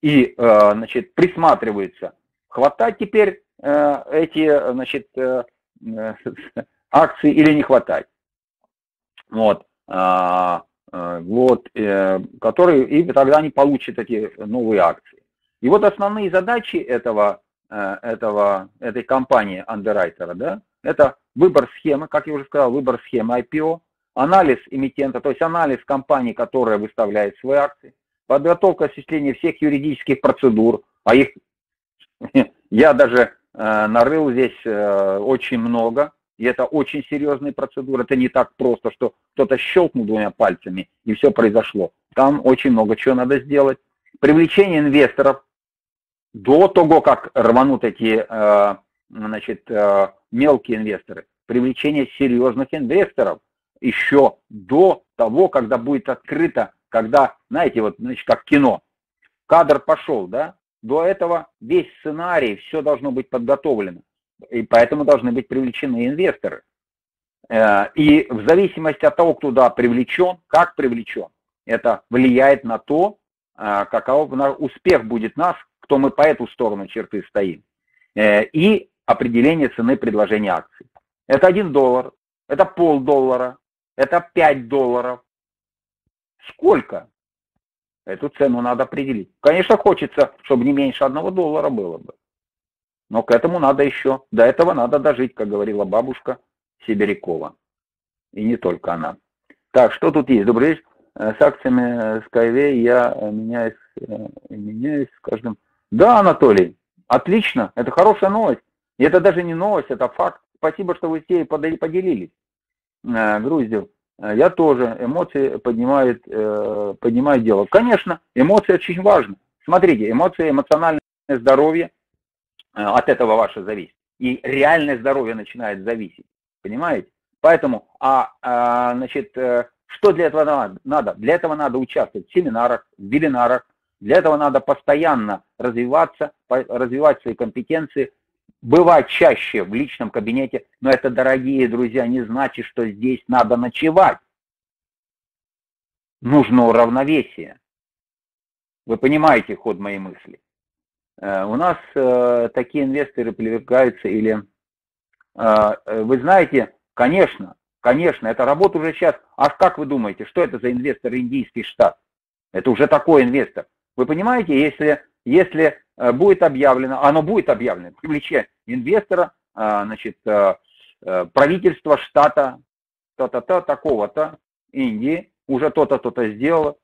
и, значит, присматриваются. Хватать теперь эти, значит, акции или не хватать. Вот. Вот. Которые, и тогда они получат эти новые акции. И вот основные задачи этой компании андеррайтера, да, это выбор схемы, как я уже сказал, выбор схемы IPO, анализ эмитента, то есть анализ компании, которая выставляет свои акции, подготовка осуществления всех юридических процедур, а их я даже нарыл здесь очень много, и это очень серьезные процедуры, это не так просто, что кто-то щелкнул двумя пальцами и все произошло. Там очень много чего надо сделать. Привлечение инвесторов до того, как рванут эти, значит, мелкие инвесторы, привлечение серьезных инвесторов еще до того, когда будет открыто, когда, знаете, вот, значит, как кино, кадр пошел, да, до этого весь сценарий, все должно быть подготовлено, и поэтому должны быть привлечены инвесторы. И в зависимости от того, кто туда привлечен, как привлечен, это влияет на то, каков успех будет нас, кто мы по эту сторону черты стоим. И определение цены предложения акций. Это $1, это $0.50, это $5. Сколько? Эту цену надо определить. Конечно, хочется, чтобы не меньше $1 было бы. Но к этому надо еще, до этого надо дожить, как говорила бабушка Сибирякова. И не только она. Так, что тут есть? Добрый вечер. С акциями SkyWay я меняюсь с каждым. Да, Анатолий, отлично. Это хорошая новость. И это даже не новость, это факт. Спасибо, что вы все поделились. Груздев. Я тоже. Эмоции поднимают дело. Конечно, эмоции очень важны. Смотрите, эмоции, эмоциональное здоровье, от этого ваше зависит. И реальное здоровье начинает зависеть. Понимаете? Поэтому, значит, что для этого надо? Для этого надо участвовать в семинарах, в вебинарах. Для этого надо постоянно развиваться, развивать свои компетенции, бывать чаще в личном кабинете, но это, дорогие друзья, не значит, что здесь надо ночевать. Нужно равновесие. Вы понимаете ход моей мысли. У нас такие инвесторы привлекаются или... Вы знаете, конечно, это работа уже сейчас. А как вы думаете, что это за инвестор индийский штат? Это уже такой инвестор. Вы понимаете, если будет объявлено, оно будет объявлено, привлечение инвестора, значит, правительство штата то-то-то, такого-то, Индии, уже то-то, то-то сделало.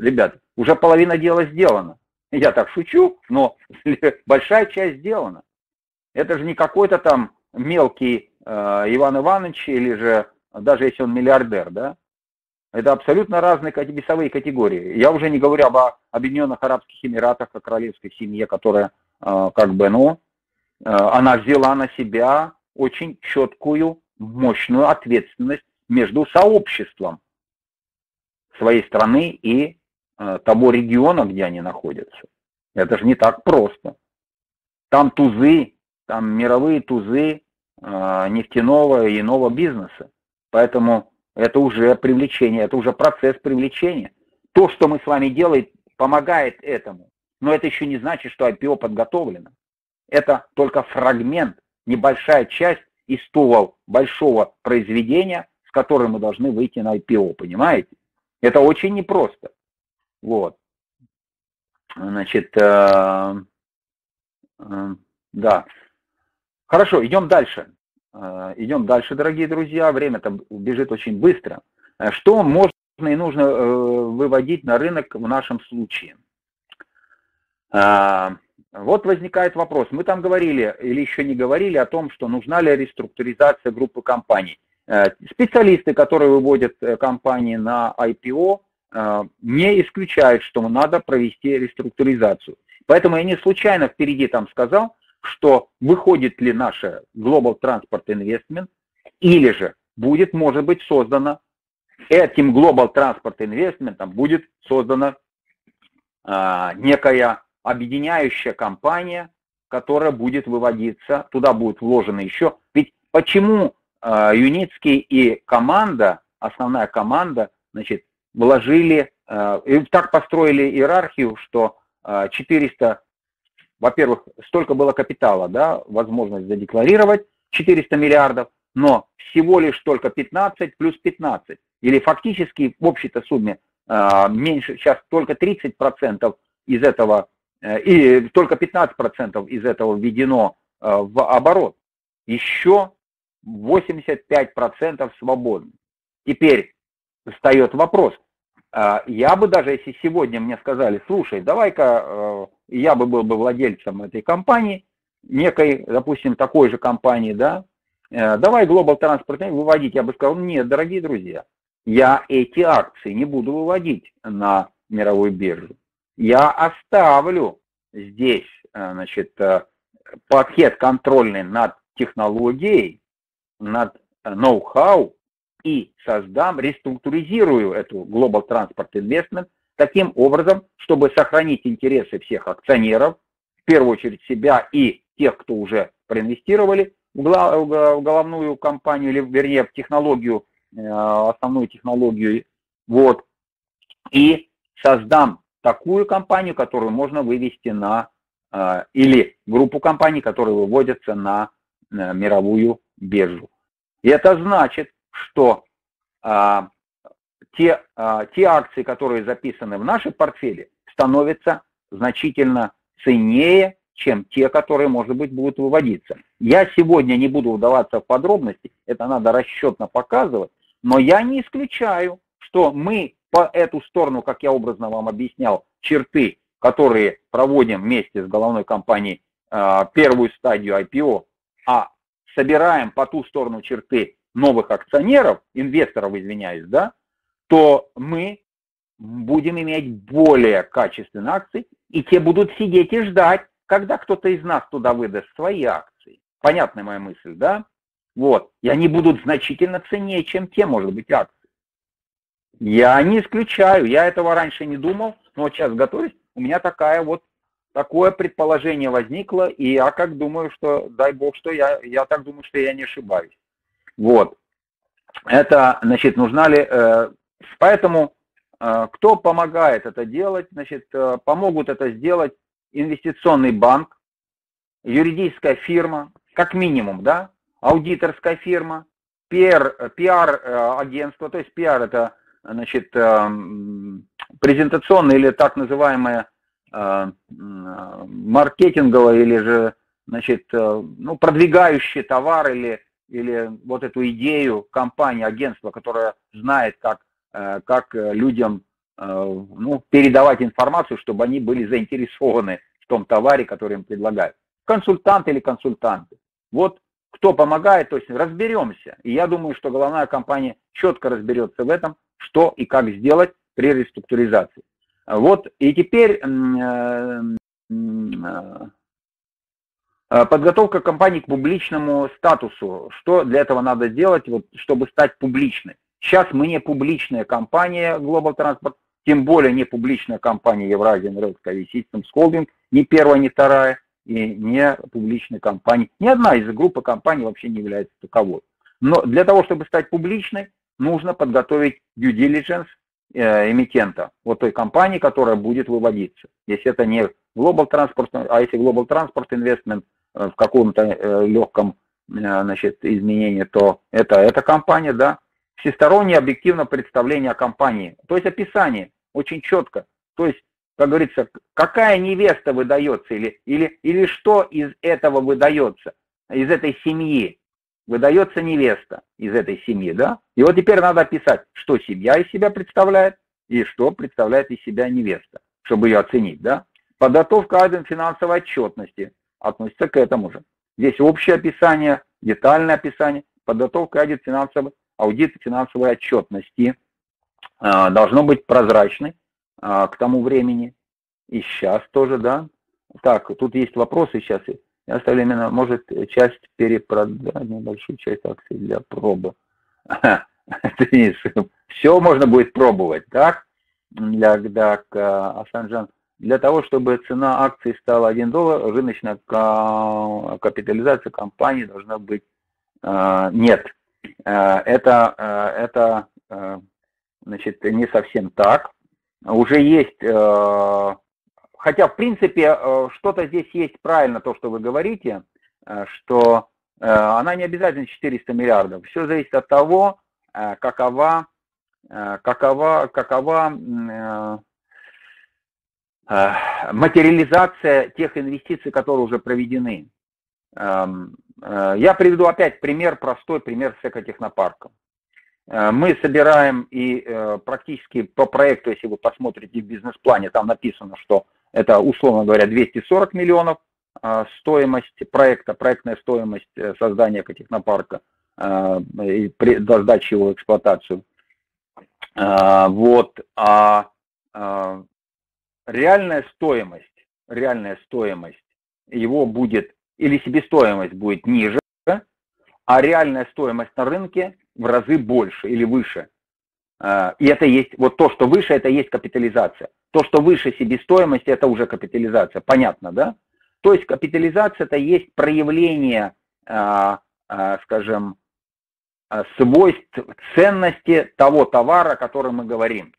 Ребята, уже половина дела сделана. Я так шучу, но большая часть сделана. Это же не какой-то там мелкий Иван Иванович, или же, даже если он миллиардер, да? Это абсолютно разные весовые категории. Я уже не говорю об Объединенных Арабских Эмиратах, о королевской семье, которая, как бы, ну, она взяла на себя очень четкую, мощную ответственность между сообществом своей страны и того региона, где они находятся. Это же не так просто. Там тузы, там мировые тузы нефтяного и иного бизнеса. Поэтому... Это уже привлечение, это уже процесс привлечения. То, что мы с вами делаем, помогает этому. Но это еще не значит, что IPO подготовлено. Это только фрагмент, небольшая часть из того большого произведения, с которым мы должны выйти на IPO, понимаете? Это очень непросто. Вот. Значит, да. Хорошо, идем дальше. Идем дальше, дорогие друзья. Время-то бежит очень быстро. Что можно и нужно выводить на рынок в нашем случае? Вот возникает вопрос. Мы там говорили или еще не говорили о том, что нужна ли реструктуризация группы компаний. Специалисты, которые выводят компании на IPO, не исключают, что надо провести реструктуризацию. Поэтому я не случайно впереди там сказал, что выходит ли наша Global Transport Investment, или же будет, может быть, создана, этим Global Transport Investment будет создана некая объединяющая компания, которая будет выводиться, туда будут вложены еще. Ведь почему Юницкий и команда, основная команда, значит, вложили, и так построили иерархию, что 400, во-первых, столько было капитала, да, возможность задекларировать, 400 миллиардов, но всего лишь только 15 плюс 15, или фактически в общей-то сумме меньше, сейчас только 30% из этого, и только 15% из этого введено в оборот, еще 85% свободно. Теперь встает вопрос. Я бы даже, если сегодня мне сказали, слушай, давай-ка, я бы был бы владельцем этой компании, некой, допустим, такой же компании, да, давай Global Transport выводить, я бы сказал, нет, дорогие друзья, я эти акции не буду выводить на мировую биржу. Я оставлю здесь, значит, пакет контрольный над технологией, над ноу-хау, и создам, реструктуризирую эту Global Transport Investment таким образом, чтобы сохранить интересы всех акционеров, в первую очередь себя и тех, кто уже проинвестировали в головную компанию, или вернее в технологию, основную технологию, вот, и создам такую компанию, которую можно вывести на, или группу компаний, которые выводятся на мировую биржу. И это значит, что те акции, которые записаны в наши портфели, становятся значительно ценнее, чем те, которые, может быть, будут выводиться. Я сегодня не буду вдаваться в подробности, это надо расчетно показывать, но я не исключаю, что мы по эту сторону, как я образно вам объяснял, черты, которые проводим вместе с головной компанией первую стадию IPO, а собираем по ту сторону черты новых акционеров, инвесторов, извиняюсь, да, то мы будем иметь более качественные акции, и те будут сидеть и ждать, когда кто-то из нас туда выдаст свои акции. Понятная моя мысль, да? Вот. И они будут значительно ценнее, чем те, может быть, акции. Я не исключаю, я этого раньше не думал, но вот сейчас готовясь, у меня такая вот, такое предположение возникло, и я как думаю, что, дай бог, что я так думаю, что я не ошибаюсь. Вот, это, значит, нужна ли, поэтому кто помогает это делать, значит, помогут это сделать инвестиционный банк, юридическая фирма, как минимум, да, аудиторская фирма, пиар-агентство, то есть пиар это, значит, презентационное или так называемое маркетинговое или же, значит, ну, продвигающий товар или вот эту идею компании, агентства, которое знает, как людям, ну, передавать информацию, чтобы они были заинтересованы в том товаре, который им предлагают. Консультанты или консультанты. Вот кто помогает, то есть разберемся. И я думаю, что головная компания четко разберется в этом, что и как сделать при реструктуризации. Вот и теперь подготовка компании к публичному статусу. Что для этого надо сделать, вот, чтобы стать публичной? Сейчас мы не публичная компания Global Transport, тем более не публичная компания Eurasian Railway Systems Holding, ни первая, ни вторая, и не публичная компания. Ни одна из группы компаний вообще не является таковой. Но для того, чтобы стать публичной, нужно подготовить due diligence эмитента, вот той компании, которая будет выводиться. Если это не Global Transport, а если Global Transport Investment, в каком-то легком, значит, изменении, то это эта компания, да, всестороннее объективное представление о компании, то есть описание, очень четко, то есть как говорится, какая невеста выдается или что из этого выдается, из этой семьи. Выдается невеста из этой семьи, да? И вот теперь надо описать, что семья из себя представляет и что представляет из себя невеста, чтобы ее оценить, да? Подготовка айден финансовой отчетности относится к этому же. Здесь общее описание, детальное описание, подготовка айден финансовой, аудит финансовой отчетности должно быть прозрачной к тому времени. И сейчас тоже, да? Так, тут есть вопросы сейчас. Я оставлю именно, может, часть перепродать, небольшую часть акций для пробы. Все можно будет пробовать, так? Для того, чтобы цена акций стала $1, рыночная капитализация компании должна быть... Нет, это значит, не совсем так. Уже есть... Хотя, в принципе, что-то здесь есть правильно, то, что вы говорите, что она не обязательно 400 миллиардов. Все зависит от того, какова материализация тех инвестиций, которые уже проведены. Я приведу опять пример, простой пример с экотехнопарком. Мы собираем и практически по проекту, если вы посмотрите в бизнес-плане, там написано, что это, условно говоря, 240 миллионов стоимость проекта, проектная стоимость создания экотехнопарка и до сдачи его в эксплуатацию. Вот. А реальная стоимость его будет, или себестоимость будет ниже, а реальная стоимость на рынке в разы больше или выше. И это есть, вот то, что выше, это есть капитализация. То, что выше себестоимость, это уже капитализация. Понятно, да? То есть капитализация – это есть проявление, скажем, свойств, ценности того товара, о котором мы говорим.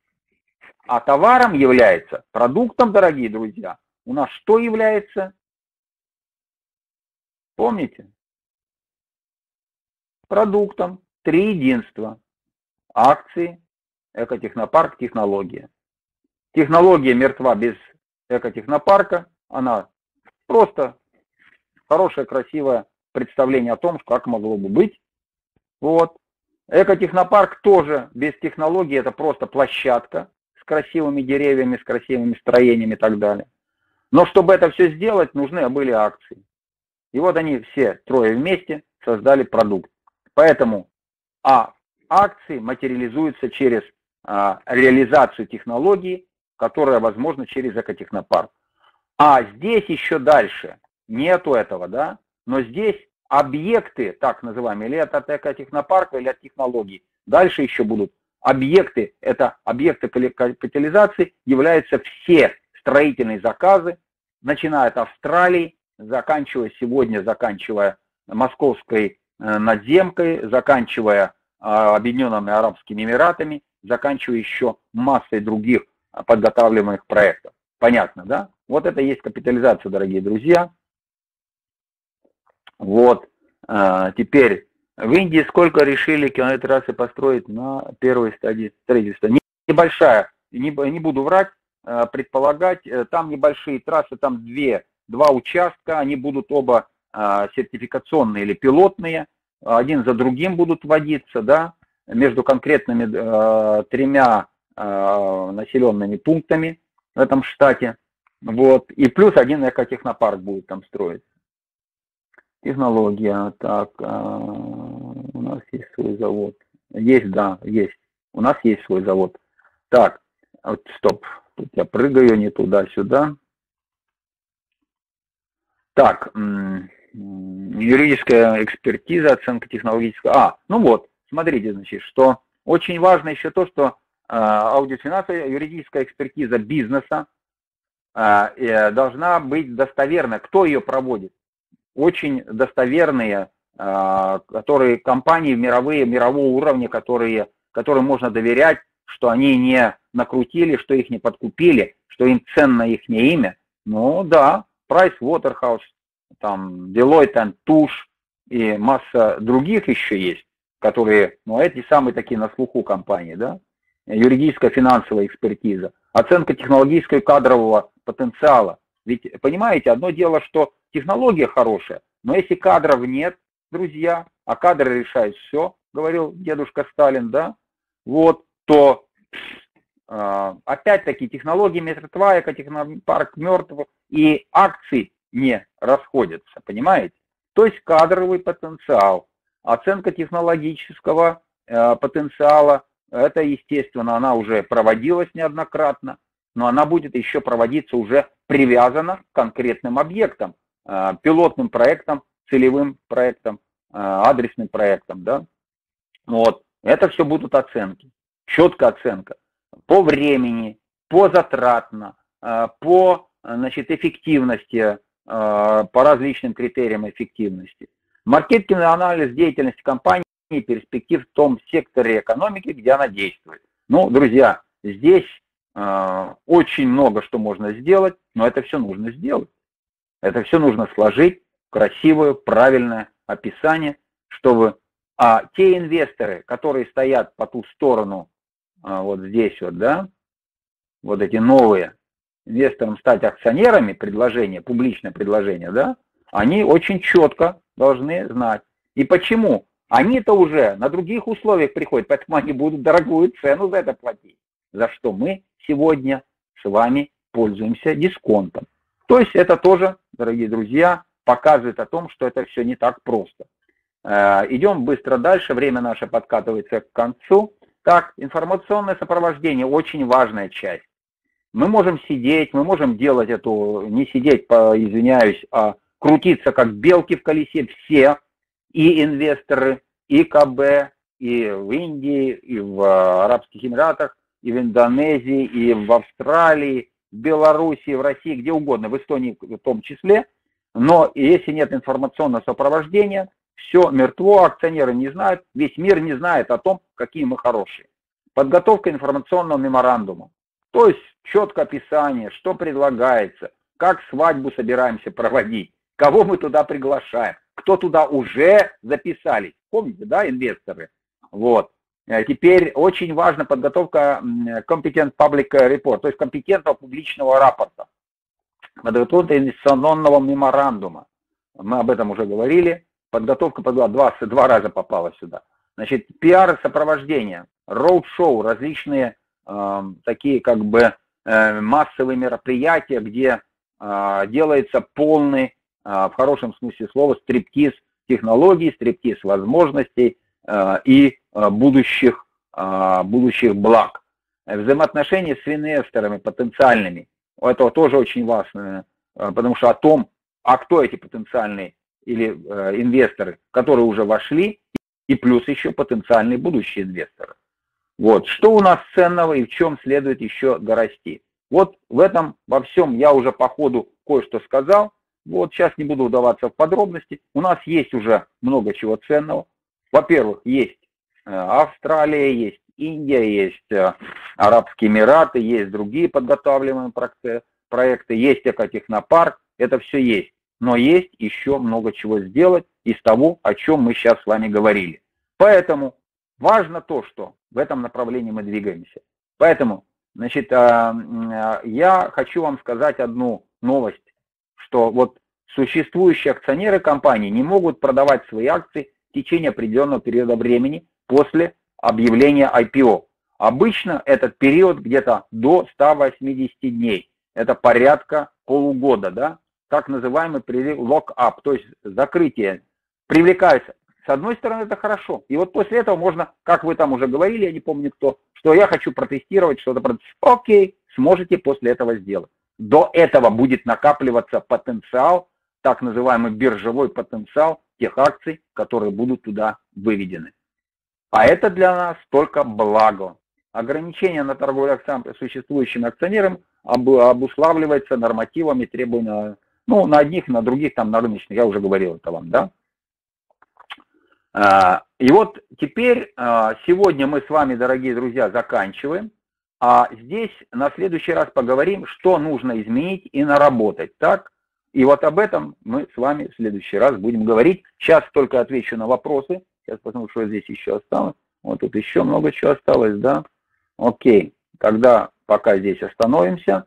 А товаром является, продуктом, дорогие друзья, у нас что является? Помните? Продуктом три единства. Акции, экотехнопарк, технология. Технология мертва без экотехнопарка, она просто хорошее, красивое представление о том, как могло бы быть. Вот. Экотехнопарк тоже без технологии, это просто площадка с красивыми деревьями, с красивыми строениями и так далее. Но чтобы это все сделать, нужны были акции. И вот они все трое вместе создали продукт. Поэтому акции материализуются через реализацию технологии, которая возможна через экотехнопарк. А здесь еще дальше нету этого, да? Но здесь объекты, так называемые, или от экотехнопарка, или от технологий. Дальше еще будут объекты, это объекты капитализации, являются все строительные заказы, начиная от Австралии, заканчивая Московской надземкой, заканчивая Объединенными Арабскими Эмиратами, заканчивая еще массой других подготавливаемых проектов. Понятно, да? Вот это и есть капитализация, дорогие друзья. Вот. Теперь, в Индии сколько решили километрации построить на первой стадии строительства? Небольшая, не буду врать, предполагать, там небольшие трассы, там два участка, они будут оба сертификационные или пилотные, один за другим будут вводиться, да, между конкретными тремя населенными пунктами в этом штате. Вот. И плюс один экотехнопарк будет там строить. Технология. Так, у нас есть свой завод. Есть, да, есть. У нас есть свой завод. Так, вот, стоп. Тут я прыгаю не туда-сюда. Так, юридическая экспертиза, оценка технологическая. Ну вот, смотрите, значит, что очень важно еще то, что аудит-финансовая юридическая экспертиза бизнеса должна быть достоверна. Кто ее проводит? Очень достоверные, которые компании мирового уровня, которым можно доверять, что они не накрутили, что их не подкупили, что им ценно их имя. Ну да, Price Waterhouse, там Deloitte and Touche и масса других еще есть, которые, ну, эти самые такие на слуху компании, да, юридическая, финансовая экспертиза. оценка технологического и кадрового потенциала. Ведь, понимаете, одно дело, что технология хорошая, но если кадров нет, друзья, а кадры решают все, говорил дедушка Сталин, да, вот, то опять-таки технология мертва, экотехнопарк мертв, и акции не расходятся, понимаете? То есть кадровый потенциал, оценка технологического потенциала, это, естественно, она уже проводилась неоднократно, но она будет еще проводиться уже привязана к конкретным объектам, пилотным проектам, целевым проектам, адресным проектам, да. Вот, это все будут оценки, четкая оценка по времени, по затратно, по, значит, эффективности, по различным критериям эффективности. Маркетинговый анализ деятельности компании и перспектив в том секторе экономики, где она действует. Ну, друзья, здесь очень много что можно сделать, но это все нужно сделать. Это все нужно сложить в красивое, правильное описание, чтобы те инвесторы, которые стоят по ту сторону, вот здесь вот, да, вот эти новые, инвесторам стать акционерами, предложение, публичное предложение, да, они очень четко должны знать. И почему? Они-то уже на других условиях приходят, поэтому они будут дорогую цену за это платить, за что мы сегодня с вами пользуемся дисконтом. То есть это тоже, дорогие друзья, показывает о том, что это все не так просто. Идем быстро дальше, время наше подкатывается к концу. Так, информационное сопровождение – очень важная часть. Мы можем сидеть, мы можем делать эту, не сидеть, извиняюсь, а крутиться как белки в колесе все, и инвесторы, и КБ, и в Индии, и в Арабских Эмиратах, и в Индонезии, и в Австралии, в Беларуси, в России, где угодно, в Эстонии в том числе. Но если нет информационного сопровождения, все мертво, акционеры не знают, весь мир не знает о том, какие мы хорошие. Подготовка информационного меморандума. То есть четкое описание, что предлагается, как свадьбу собираемся проводить, кого мы туда приглашаем, кто туда уже записались. Помните, да, инвесторы? Вот. Теперь очень важна подготовка Competent Public Report, то есть компетентного публичного рапорта, подготовка инвестиционного меморандума. Мы об этом уже говорили. Подготовка два раза попала сюда. Значит, пиар-сопровождение, роуд-шоу, различные такие как бы массовые мероприятия, где делается полный, в хорошем смысле слова, стриптиз технологий, стриптиз возможностей и будущих благ. Взаимоотношения с инвесторами потенциальными, это тоже очень важно, потому что о том, а кто эти потенциальные или инвесторы, которые уже вошли, и плюс еще потенциальные будущие инвесторы. Вот, что у нас ценного и в чем следует еще дорасти. Вот в этом, во всем я уже по ходу кое-что сказал. Вот сейчас не буду вдаваться в подробности. У нас есть уже много чего ценного. Во-первых, есть Австралия, есть Индия, есть Арабские Эмираты, есть другие подготавливаемые проекты, есть экотехнопарк, это все есть. Но есть еще много чего сделать из того, о чем мы сейчас с вами говорили. Поэтому важно то, что в этом направлении мы двигаемся. Поэтому, значит, я хочу вам сказать одну новость, что вот существующие акционеры компании не могут продавать свои акции в течение определенного периода времени после объявления IPO. Обычно этот период где-то до 180 дней, это порядка полугода, да, так называемый lock-up, то есть закрытие. Привлекаются. С одной стороны, это хорошо. И вот после этого можно, как вы там уже говорили, я не помню кто, что я хочу протестировать, что-то протестировать. Окей, сможете после этого сделать. До этого будет накапливаться потенциал, так называемый биржевой потенциал тех акций, которые будут туда выведены. А это для нас только благо. Ограничение на торговлю существующим акционерам обуславливается нормативами, требованиями, ну, на одних, на других, там, на рыночных, я уже говорил это вам, да. И вот теперь, сегодня мы с вами, дорогие друзья, заканчиваем, а здесь на следующий раз поговорим, что нужно изменить и наработать, так? И вот об этом мы с вами в следующий раз будем говорить. Сейчас только отвечу на вопросы, сейчас посмотрю, что здесь еще осталось, вот тут еще много чего осталось, да, окей, тогда пока здесь остановимся.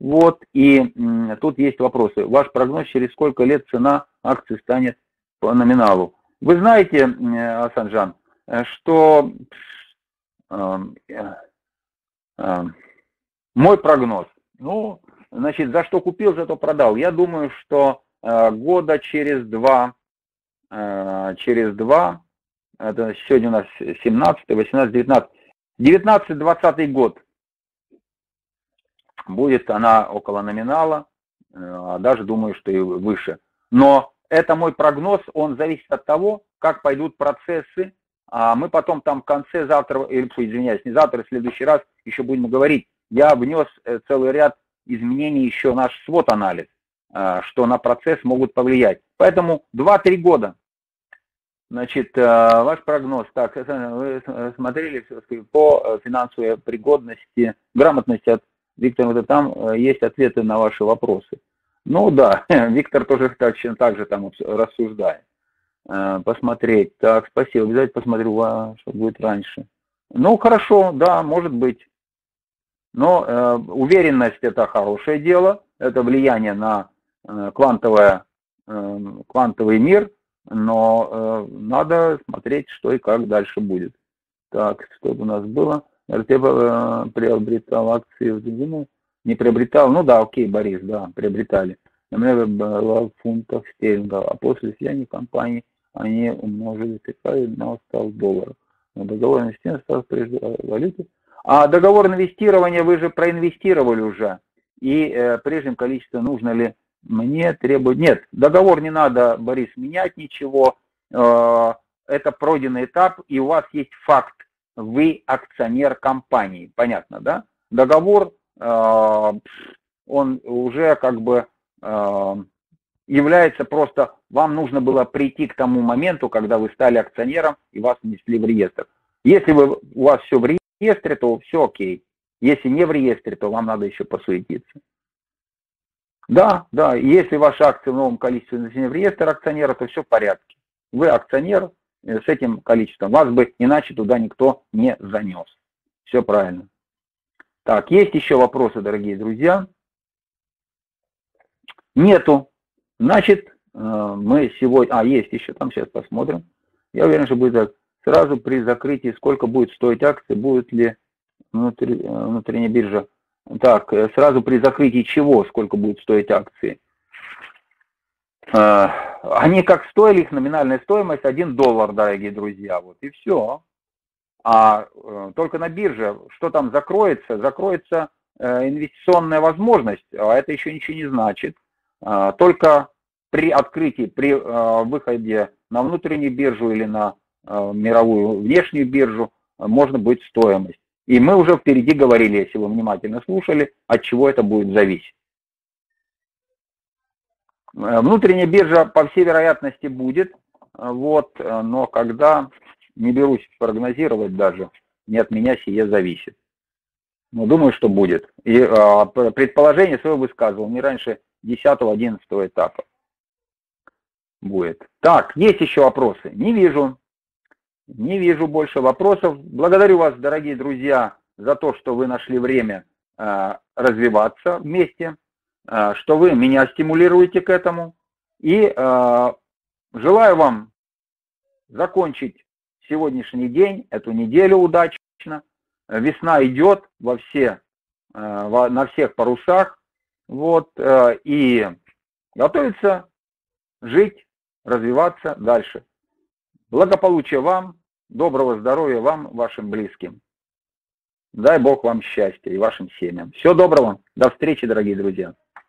Вот, и тут есть вопросы. Ваш прогноз, через сколько лет цена акций станет по номиналу? Вы знаете, Асанжан, что мой прогноз, ну, значит, за что купил, за то продал. Я думаю, что года через два, это сегодня у нас 17, 18, 19, 19-20 год будет она около номинала, даже думаю, что и выше. Но это мой прогноз, он зависит от того, как пойдут процессы, а мы потом там в конце завтра, или, извиняюсь, не завтра, в следующий раз еще будем говорить. Я внес целый ряд изменений еще в наш свод-анализ, что на процесс могут повлиять. Поэтому 2-3 года. Значит, ваш прогноз. Так, вы смотрели по финансовой пригодности, грамотности от Виктора, вот там есть ответы на ваши вопросы. Ну да, Виктор тоже точно так же там рассуждает. Посмотреть. Так, спасибо. Обязательно посмотрю, что будет раньше. Ну, хорошо, да, может быть. Но уверенность – это хорошее дело. Это влияние на квантовый мир. Но надо смотреть, что и как дальше будет. Так, что у нас было? РТ приобретал акции в Дубину. Не приобретал, ну да, окей, Борис, да, приобретали. У меня было в фунтах стерлингов, а после слияния компании они умножили ТК на 100 долларов. Договор инвестирования стал прежде валюты. А договор инвестирования вы же проинвестировали уже. И прежним количеством нужно ли мне требовать? Нет, договор не надо, Борис, менять ничего. Это пройденный этап, и у вас есть факт. Вы акционер компании. Понятно, да? Договор, он уже как бы является просто, вам нужно было прийти к тому моменту, когда вы стали акционером и вас внесли в реестр. Если вы, у вас все в реестре, то все окей. Если не в реестре, то вам надо еще посуетиться. Да, да, если ваши акции в новом количестве внесены в реестр акционера, то все в порядке. Вы акционер с этим количеством. Вас бы иначе туда никто не занес. Все правильно. Так, есть еще вопросы, дорогие друзья? Нету. Значит, мы сегодня... А, есть еще, там сейчас посмотрим. Я уверен, что будет так. Сразу при закрытии, сколько будет стоить акции, будет ли внутренняя биржа. Так, сразу при закрытии чего, сколько будет стоить акции? Они как стоили, их номинальная стоимость $1, дорогие друзья, вот и все. А только на бирже, что там закроется? Закроется инвестиционная возможность, а это еще ничего не значит. Только при открытии, при выходе на внутреннюю биржу или на мировую внешнюю биржу можно будет стоимость. И мы уже впереди говорили, если вы внимательно слушали, от чего это будет зависеть. Внутренняя биржа, по всей вероятности, будет, вот, но когда, не берусь прогнозировать даже, не от меня сие зависит. Но думаю, что будет. И предположение свое высказывал, не раньше 10-11 этапа будет. Так, есть еще вопросы? Не вижу. Не вижу больше вопросов. Благодарю вас, дорогие друзья, за то, что вы нашли время развиваться вместе, что вы меня стимулируете к этому. И желаю вам закончить сегодняшний день, эту неделю удачно. Весна идет на всех парусах. Вот, и готовиться жить, развиваться дальше. Благополучия вам, доброго здоровья вам, вашим близким. Дай Бог вам счастья и вашим семьям. Всего доброго. До встречи, дорогие друзья.